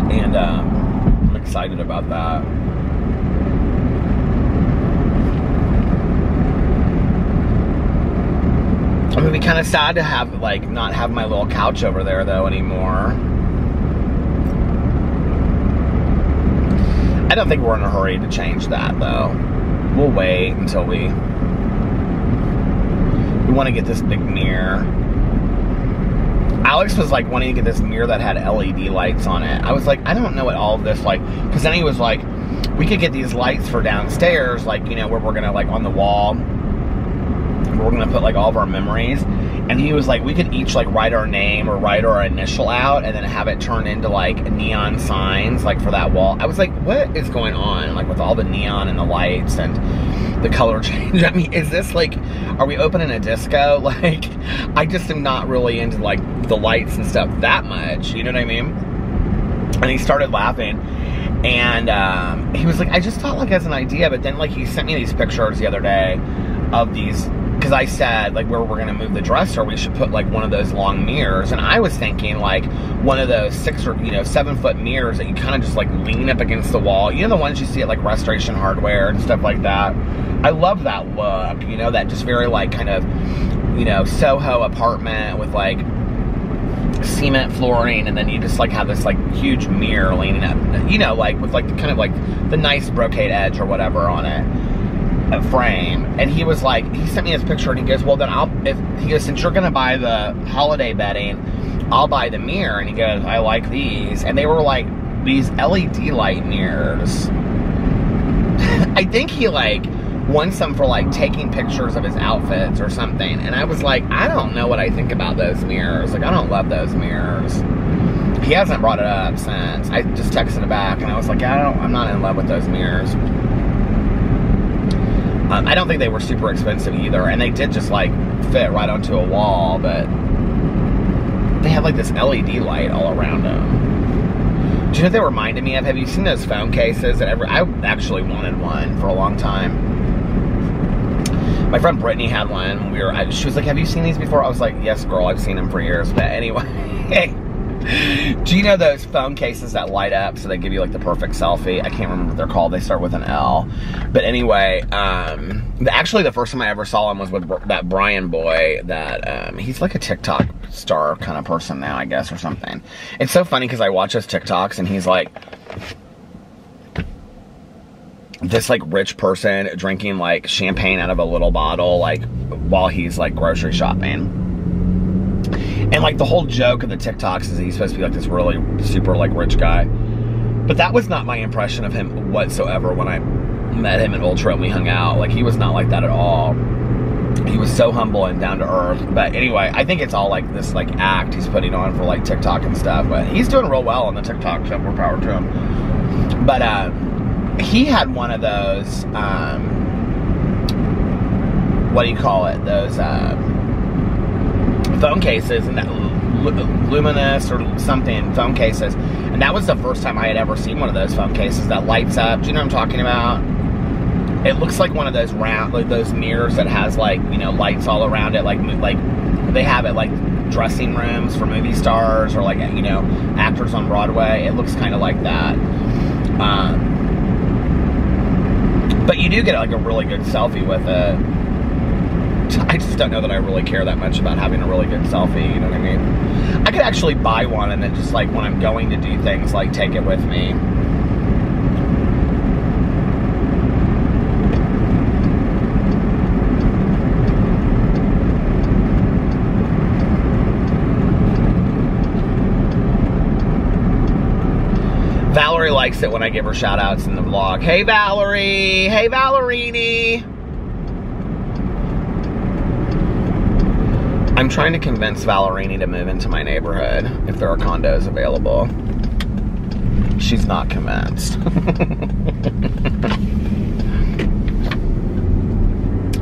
And um, I'm excited about that. I'm gonna be kind of sad to have, like, not have my little couch over there, though, anymore. I don't think we're in a hurry to change that, though. We'll wait until we... We want to get this big mirror. Alex was, like, wanting to get this mirror that had L E D lights on it. I was like, I don't know what all of this, like... Because then he was like, we could get these lights for downstairs, like, you know, where we're gonna, like, on the wall... we're gonna put like all of our memories. And he was like, we could each like write our name or write our initial out and then have it turn into like neon signs like for that wall. I was like, what is going on, like with all the neon and the lights and the color change? I mean, is this like, are we opening a disco? Like, I just am not really into like the lights and stuff that much, you know what I mean? And he started laughing. And um, he was like, I just thought like as an idea, but then like he sent me these pictures the other day of these. Because I said, like, where we're going to move the dresser, we should put, like, one of those long mirrors. And I was thinking, like, one of those six or, you know, seven-foot mirrors that you kind of just, like, lean up against the wall. You know the ones you see at, like, Restoration Hardware and stuff like that? I love that look, you know, that just very, like, kind of, you know, Soho apartment with, like, cement flooring. And then you just, like, have this, like, huge mirror leaning up, you know, like, with, like, the kind of, like, the nice brocade edge or whatever on it. A frame. And he was like, he sent me his picture and he goes, well then I'll, if, he goes, since you're gonna buy the holiday bedding, I'll buy the mirror. And he goes, I like these. And they were like these L E D light mirrors. I think he like won some for like taking pictures of his outfits or something. And I was like, I don't know what I think about those mirrors. Like, I don't love those mirrors. He hasn't brought it up since. I just texted it back and I was like, I don't, I'm not in love with those mirrors. Um, I don't think they were super expensive either, and they did just like fit right onto a wall, but they had like this L E D light all around them. Do you know what they reminded me of? Have you seen those phone cases? That every, I actually wanted one for a long time. My friend Brittany had one. We were, I, she was like, have you seen these before? I was like, yes girl, I've seen them for years, but anyway. Do you know those phone cases that light up so they give you like the perfect selfie? I can't remember what they're called. They start with an L. But anyway, um, actually the first time I ever saw him was with that Brian boy that, um, he's like a TikTok star kind of person now, I guess, or something. It's so funny because I watch his TikToks and he's like this like rich person drinking like champagne out of a little bottle, like while he's like grocery shopping. And, like, the whole joke of the TikToks is that he's supposed to be, like, this really super, like, rich guy. But that was not my impression of him whatsoever when I met him in Ultra and we hung out. Like, he was not like that at all. He was so humble and down to earth. But, anyway, I think it's all, like, this, like, act he's putting on for, like, TikTok and stuff. But he's doing real well on the TikTok, so more power to him. But, um, he had one of those, um, what do you call it? Those, um... phone cases, and that luminous or something phone cases, and that was the first time I had ever seen one of those phone cases that lights up. Do you know what I'm talking about? It looks like one of those round, like those mirrors that has like, you know, lights all around it, like like they have it like dressing rooms for movie stars or like, you know, actors on Broadway. It looks kind of like that. Um, but you do get like a really good selfie with it. I just don't know that I really care that much about having a really good selfie, you know what I mean? I could actually buy one and then just, like, when I'm going to do things, like, take it with me. Valerie likes it when I give her shout outs in the vlog. Hey Valerie, hey Valerini. I'm trying to convince Valerini to move into my neighborhood if there are condos available. She's not convinced.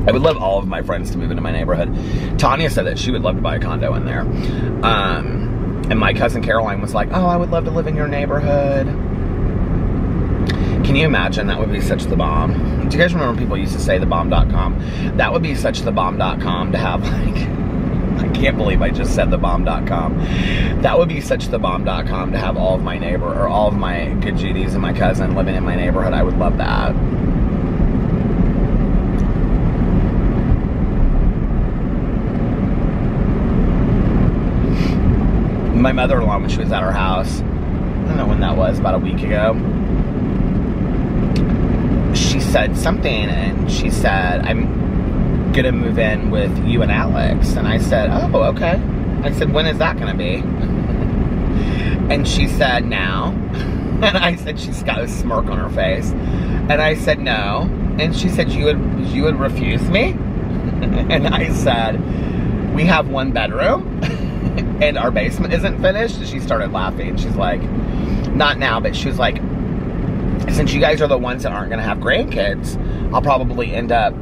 I would love all of my friends to move into my neighborhood. Tanya said that she would love to buy a condo in there. Um, and my cousin Caroline was like, oh, I would love to live in your neighborhood. Can you imagine? That would be such the bomb. Do you guys remember people used to say the bomb dot com? That would be such the bomb dot com to have, like... I can't believe I just said the bomb dot com. That would be such the bomb dot com to have all of my neighbor, or all of my good Judies and my cousin living in my neighborhood. I would love that. My mother-in-law, when she was at her house, I don't know when that was, about a week ago, she said something, and she said, I'm gonna move in with you and Alex. And I said, oh, okay. I said, when is that gonna be? And she said, now. And I said, she's got a smirk on her face. And I said, no. And she said, you would, you would refuse me? And I said, we have one bedroom and our basement isn't finished. And she started laughing. She's like, not now, but she was like, since you guys are the ones that aren't gonna have grandkids, I'll probably end up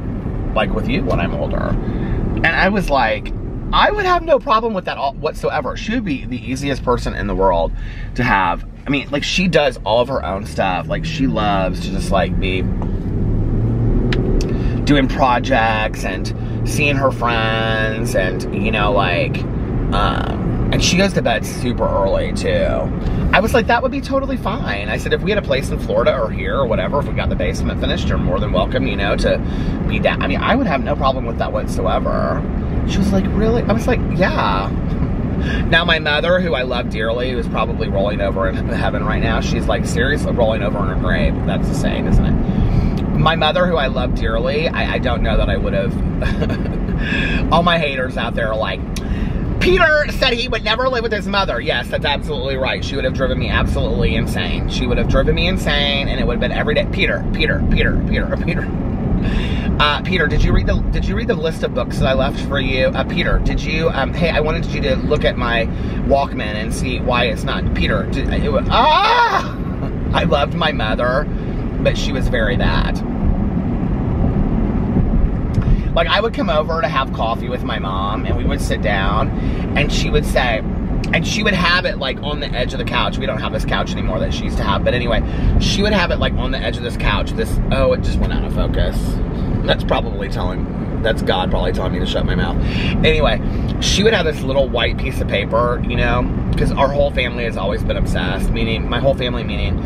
like with you when I'm older. And I was like, I would have no problem with that whatsoever. She would be the easiest person in the world to have. I mean, like, she does all of her own stuff. Like, she loves to just, like, be doing projects and seeing her friends and, you know, like, um, and she goes to bed super early, too. I was like, that would be totally fine. I said, if we had a place in Florida or here or whatever, if we got the basement finished, you're more than welcome, you know, to be down. I mean, I would have no problem with that whatsoever. She was like, really? I was like, yeah. Now my mother, who I love dearly, who is probably rolling over in heaven right now, she's like, seriously, rolling over in her grave. That's the saying, isn't it? My mother, who I love dearly, I, I don't know that I would have. All my haters out there are like, Peter said he would never live with his mother. Yes, that's absolutely right. She would have driven me absolutely insane. She would have driven me insane, and it would have been every day. Peter, Peter, Peter, Peter, Peter. Uh, Peter, did you read the Did you read the list of books that I left for you? Uh, Peter, did you? Um, hey, I wanted you to look at my Walkman and see why it's not. Peter, did, it was, ah! I loved my mother, but she was very that. Like, I would come over to have coffee with my mom, and we would sit down, and she would say, and she would have it, like, on the edge of the couch. We don't have this couch anymore that she used to have, but anyway, she would have it, like, on the edge of this couch. This, oh, it just went out of focus. That's probably telling, that's God probably telling me to shut my mouth. Anyway, she would have this little white piece of paper, you know, because our whole family has always been obsessed, meaning, my whole family, meaning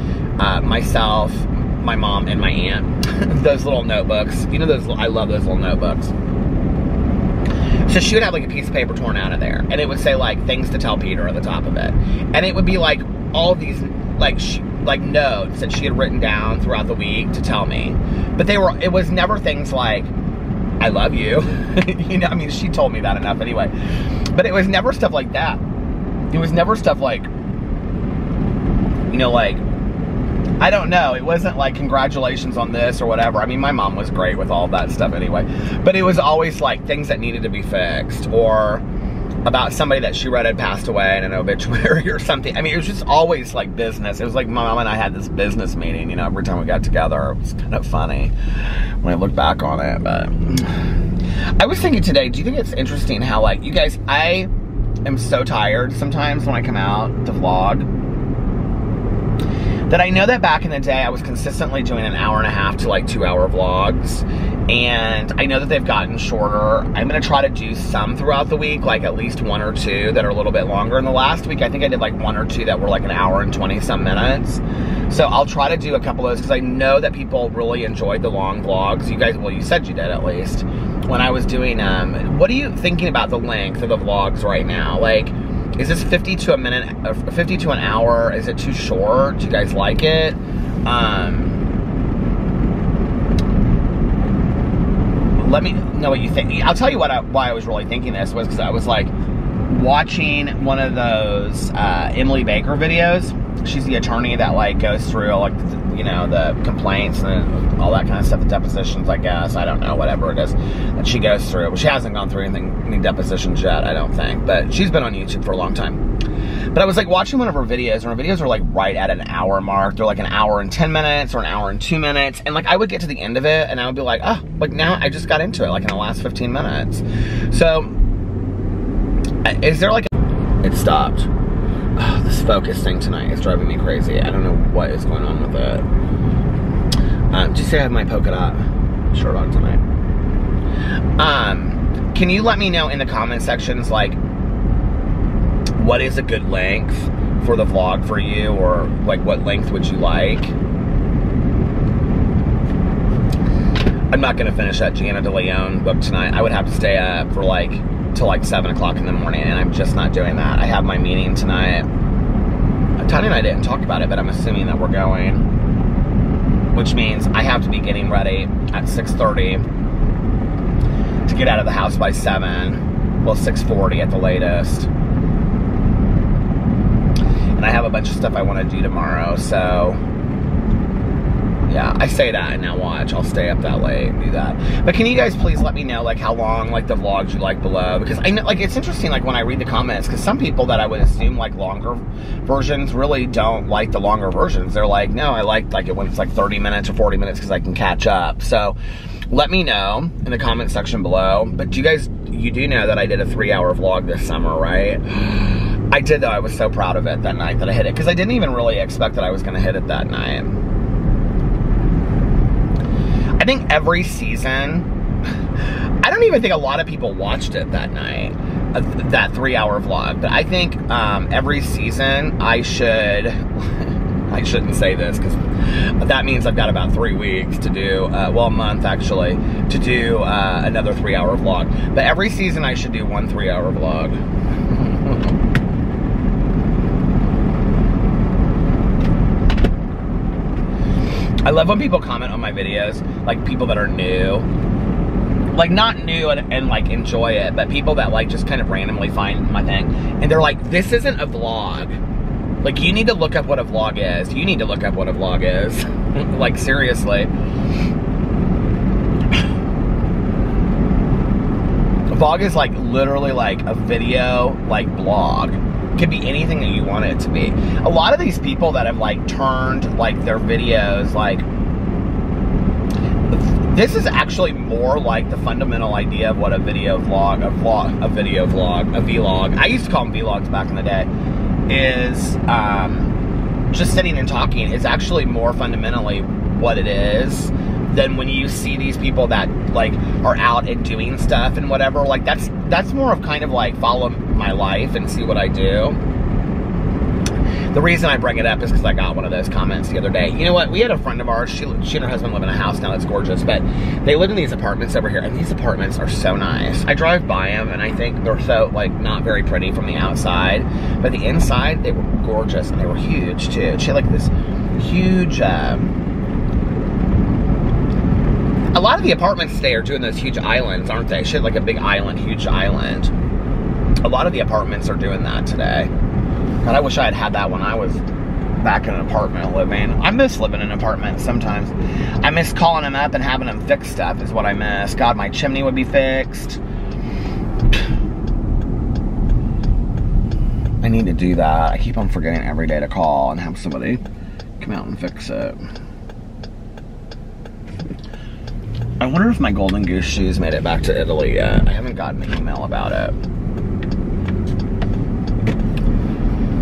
uh, myself, my mom, and my aunt. Those little notebooks, you know, those, I love those little notebooks. So she would have like a piece of paper torn out of there, and it would say like things to tell Peter at the top of it, and it would be like all these like sh like notes that she had written down throughout the week to tell me, but they were, it was never things like I love you. You know, I mean, she told me that enough anyway, but it was never stuff like that. It was never stuff like, you know, like, I don't know. It wasn't like, congratulations on this or whatever. I mean, my mom was great with all that stuff anyway. But it was always like things that needed to be fixed, or about somebody that she read had passed away in an obituary or something. I mean, it was just always like business. It was like my mom and I had this business meeting, you know, every time we got together. It was kind of funny when I look back on it. But I was thinking today, do you think it's interesting how, like, you guys, I am so tired sometimes when I come out to vlog, that I know that back in the day I was consistently doing an hour and a half to like two hour vlogs, and I know that they've gotten shorter. I'm gonna try to do some throughout the week, like at least one or two that are a little bit longer. In the last week I think I did like one or two that were like an hour and twenty some minutes. So I'll try to do a couple of those, because I know that people really enjoyed the long vlogs. You guys, well, you said you did at least when I was doing um what are you thinking about the length of the vlogs right now? Like, is this fifty to a minute, fifty to an hour? Is it too short? Do you guys like it? Um, let me know what you think. I'll tell you what I, why I was really thinking this was because I was like, watching one of those uh, Emily Baker videos. She's the attorney that like goes through like the, you know, the complaints and all that kind of stuff, the depositions, I guess, I don't know, whatever it is, and she goes through it. Well, she hasn't gone through anything, any depositions yet, I don't think, but she's been on YouTube for a long time. But I was like watching one of her videos, and her videos are like right at an hour mark. They're like an hour and ten minutes or an hour and two minutes. And like I would get to the end of it and I would be like, oh, like now I just got into it like in the last fifteen minutes. So is there like a, it stopped. Oh, this focus thing tonight is driving me crazy. I don't know what is going on with it. Um, did you say I have my polka dot shirt on tonight? Um, can you let me know in the comment sections like what is a good length for the vlog for you, or like what length would you like? I'm not gonna finish that Jana DeLeon book tonight. I would have to stay up for like till like seven o'clock in the morning, and I'm just not doing that. I have my meeting tonight. Tony and I didn't talk about it, but I'm assuming that we're going, which means I have to be getting ready at six thirty to get out of the house by seven, well, six forty at the latest. And I have a bunch of stuff I want to do tomorrow, so yeah, I say that and now watch. I'll stay up that late and do that. But can you guys please let me know like how long like the vlogs you like below? Because I know like it's interesting like when I read the comments, because some people that I would assume like longer versions really don't like the longer versions. They're like, no, I like like it when it's like thirty minutes or forty minutes because I can catch up. So let me know in the comment section below. But you guys, you do know that I did a three-hour vlog this summer, right? I did though. I was so proud of it that night that I hit it, because I didn't even really expect that I was gonna hit it that night. I think every season, I don't even think a lot of people watched it that night, that three-hour vlog. But I think um, every season I should, I shouldn't say this because that means I've got about three weeks to do, uh, well, a month actually, to do uh, another three-hour vlog. But every season I should do one three-hour vlog. I love when people comment on my videos, like people that are new, like not new and, and like enjoy it, but people that like just kind of randomly find my thing and they're like, this isn't a vlog. Like you need to look up what a vlog is. You need to look up what a vlog is. Like seriously. A vlog is like literally like a video like blog. Could be anything that you want it to be. A lot of these people that have like turned like their videos like, this is actually more like the fundamental idea of what a video vlog, a vlog, a video vlog, a vlog, I used to call them vlogs back in the day, is um, just sitting and talking. It's actually more fundamentally what it is than when you see these people that like are out and doing stuff and whatever. Like that's, that's more of kind of like follow my life and see what I do. The reason I bring it up is because I got one of those comments the other day. You know what? We had a friend of ours. She, she and her husband live in a house now that's gorgeous, but they live in these apartments over here, and these apartments are so nice. I drive by them, and I think they're so like not very pretty from the outside, but the inside they were gorgeous and they were huge too. She had like this huge. Um, a lot of the apartments today are doing those huge islands, aren't they? She had like a big island, huge island. A lot of the apartments are doing that today. God, I wish I had had that when I was back in an apartment living. I miss living in an apartment sometimes. I miss calling them up and having them fix stuff is what I miss. God, my chimney would be fixed. I need to do that. I keep on forgetting every day to call and have somebody come out and fix it. I wonder if my Golden Goose shoes made it back to Italy yet. I haven't gotten an email about it.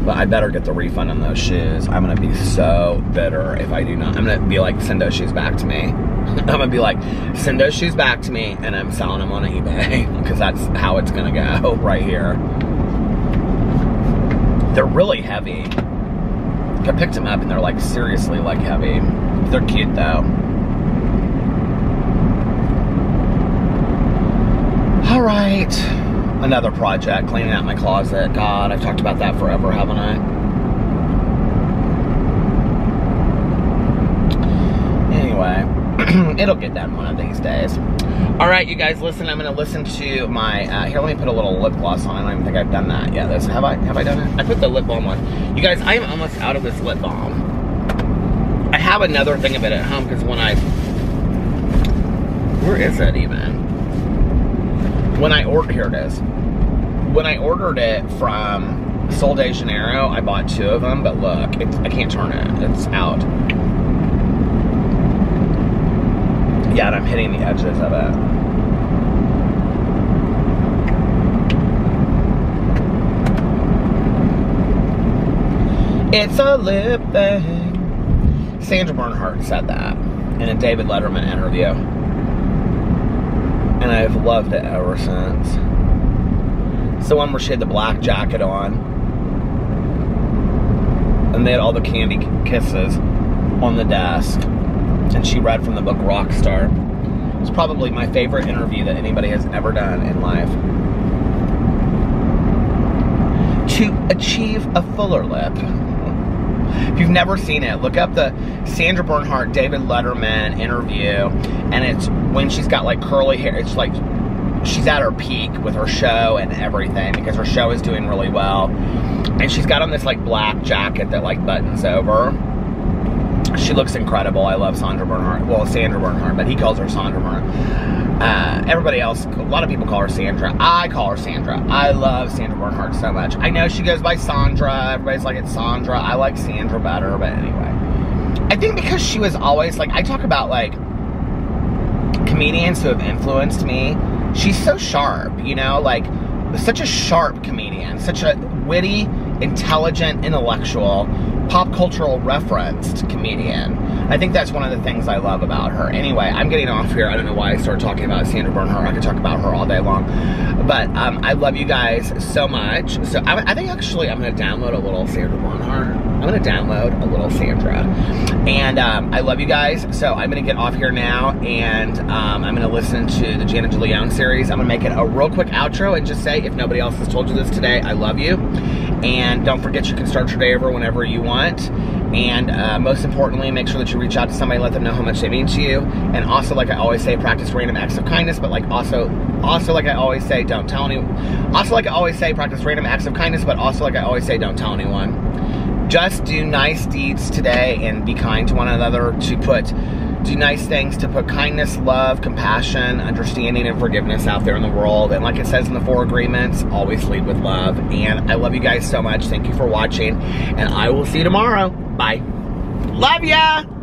But I better get the refund on those shoes. I'm gonna be so bitter if I do not. I'm gonna be like, send those shoes back to me. I'm gonna be like, send those shoes back to me, and I'm selling them on eBay, because that's how it's gonna go right here. They're really heavy. I picked them up and they're like seriously like heavy. They're cute though. All right. Another project, cleaning out my closet. God, I've talked about that forever, haven't I? Anyway, it'll get done one of these days. All right, you guys, listen, I'm gonna listen to my, uh, here, let me put a little lip gloss on. I don't even think I've done that yet. This, have I, have I done it? I put the lip balm on. You guys, I'm almost out of this lip balm. I have another thing of it at home, because when I, where is it even? When I ordered, here it is. When I ordered it from Sol de Janeiro, I bought two of them, but look, it's, I can't turn it, it's out. Yeah, and I'm hitting the edges of it. It's a lip thing. Sandra Bernhard said that in a David Letterman interview. And I've loved it ever since. It's the one where she had the black jacket on. And they had all the candy kisses on the desk. And she read from the book Rockstar. It's probably my favorite interview that anybody has ever done in life. To achieve a fuller lip. If you've never seen it, look up the Sandra Bernhard David Letterman interview. And it's when she's got like curly hair. It's like she's at her peak with her show and everything, because her show is doing really well. And she's got on this like black jacket that like buttons over. She looks incredible. I love Sandra Bernhard. Well, Sandra Bernhard, but he calls her Sandra Bernhard. Uh, everybody else, a lot of people call her Sandra. I call her Sandra. I love Sandra Bernhard so much. I know she goes by Sandra. Everybody's like, it's Sandra. I like Sandra better, but anyway. I think because she was always, like, I talk about, like, comedians who have influenced me. She's so sharp, you know? Like, such a sharp comedian. Such a witty, intelligent, intellectual, pop cultural referenced comedian. I think that's one of the things I love about her. Anyway, I'm getting off here. I don't know why I started talking about Sandra Bernhard. I could talk about her all day long. But um, I love you guys so much. So I, I think actually I'm going to download a little Sandra Bernhard. I'm going to download a little Sandra. And um, I love you guys. So I'm going to get off here now. And um, I'm going to listen to the Jana DeLeon series. I'm going to make it a real quick outro and just say, if nobody else has told you this today, I love you. And don't forget, you can start your day over whenever you want. And uh, most importantly, make sure that you reach out to somebody, let them know how much they mean to you. And also, like I always say, practice random acts of kindness. But like also, also like I always say, don't tell anyone. Also, like I always say, practice random acts of kindness. But also, like I always say, don't tell anyone. Just do nice deeds today and be kind to one another. To put, do nice things to put kindness, love, compassion, understanding, and forgiveness out there in the world. And like it says in the Four Agreements, always lead with love. And I love you guys so much. Thank you for watching. And I will see you tomorrow. Bye. Love ya!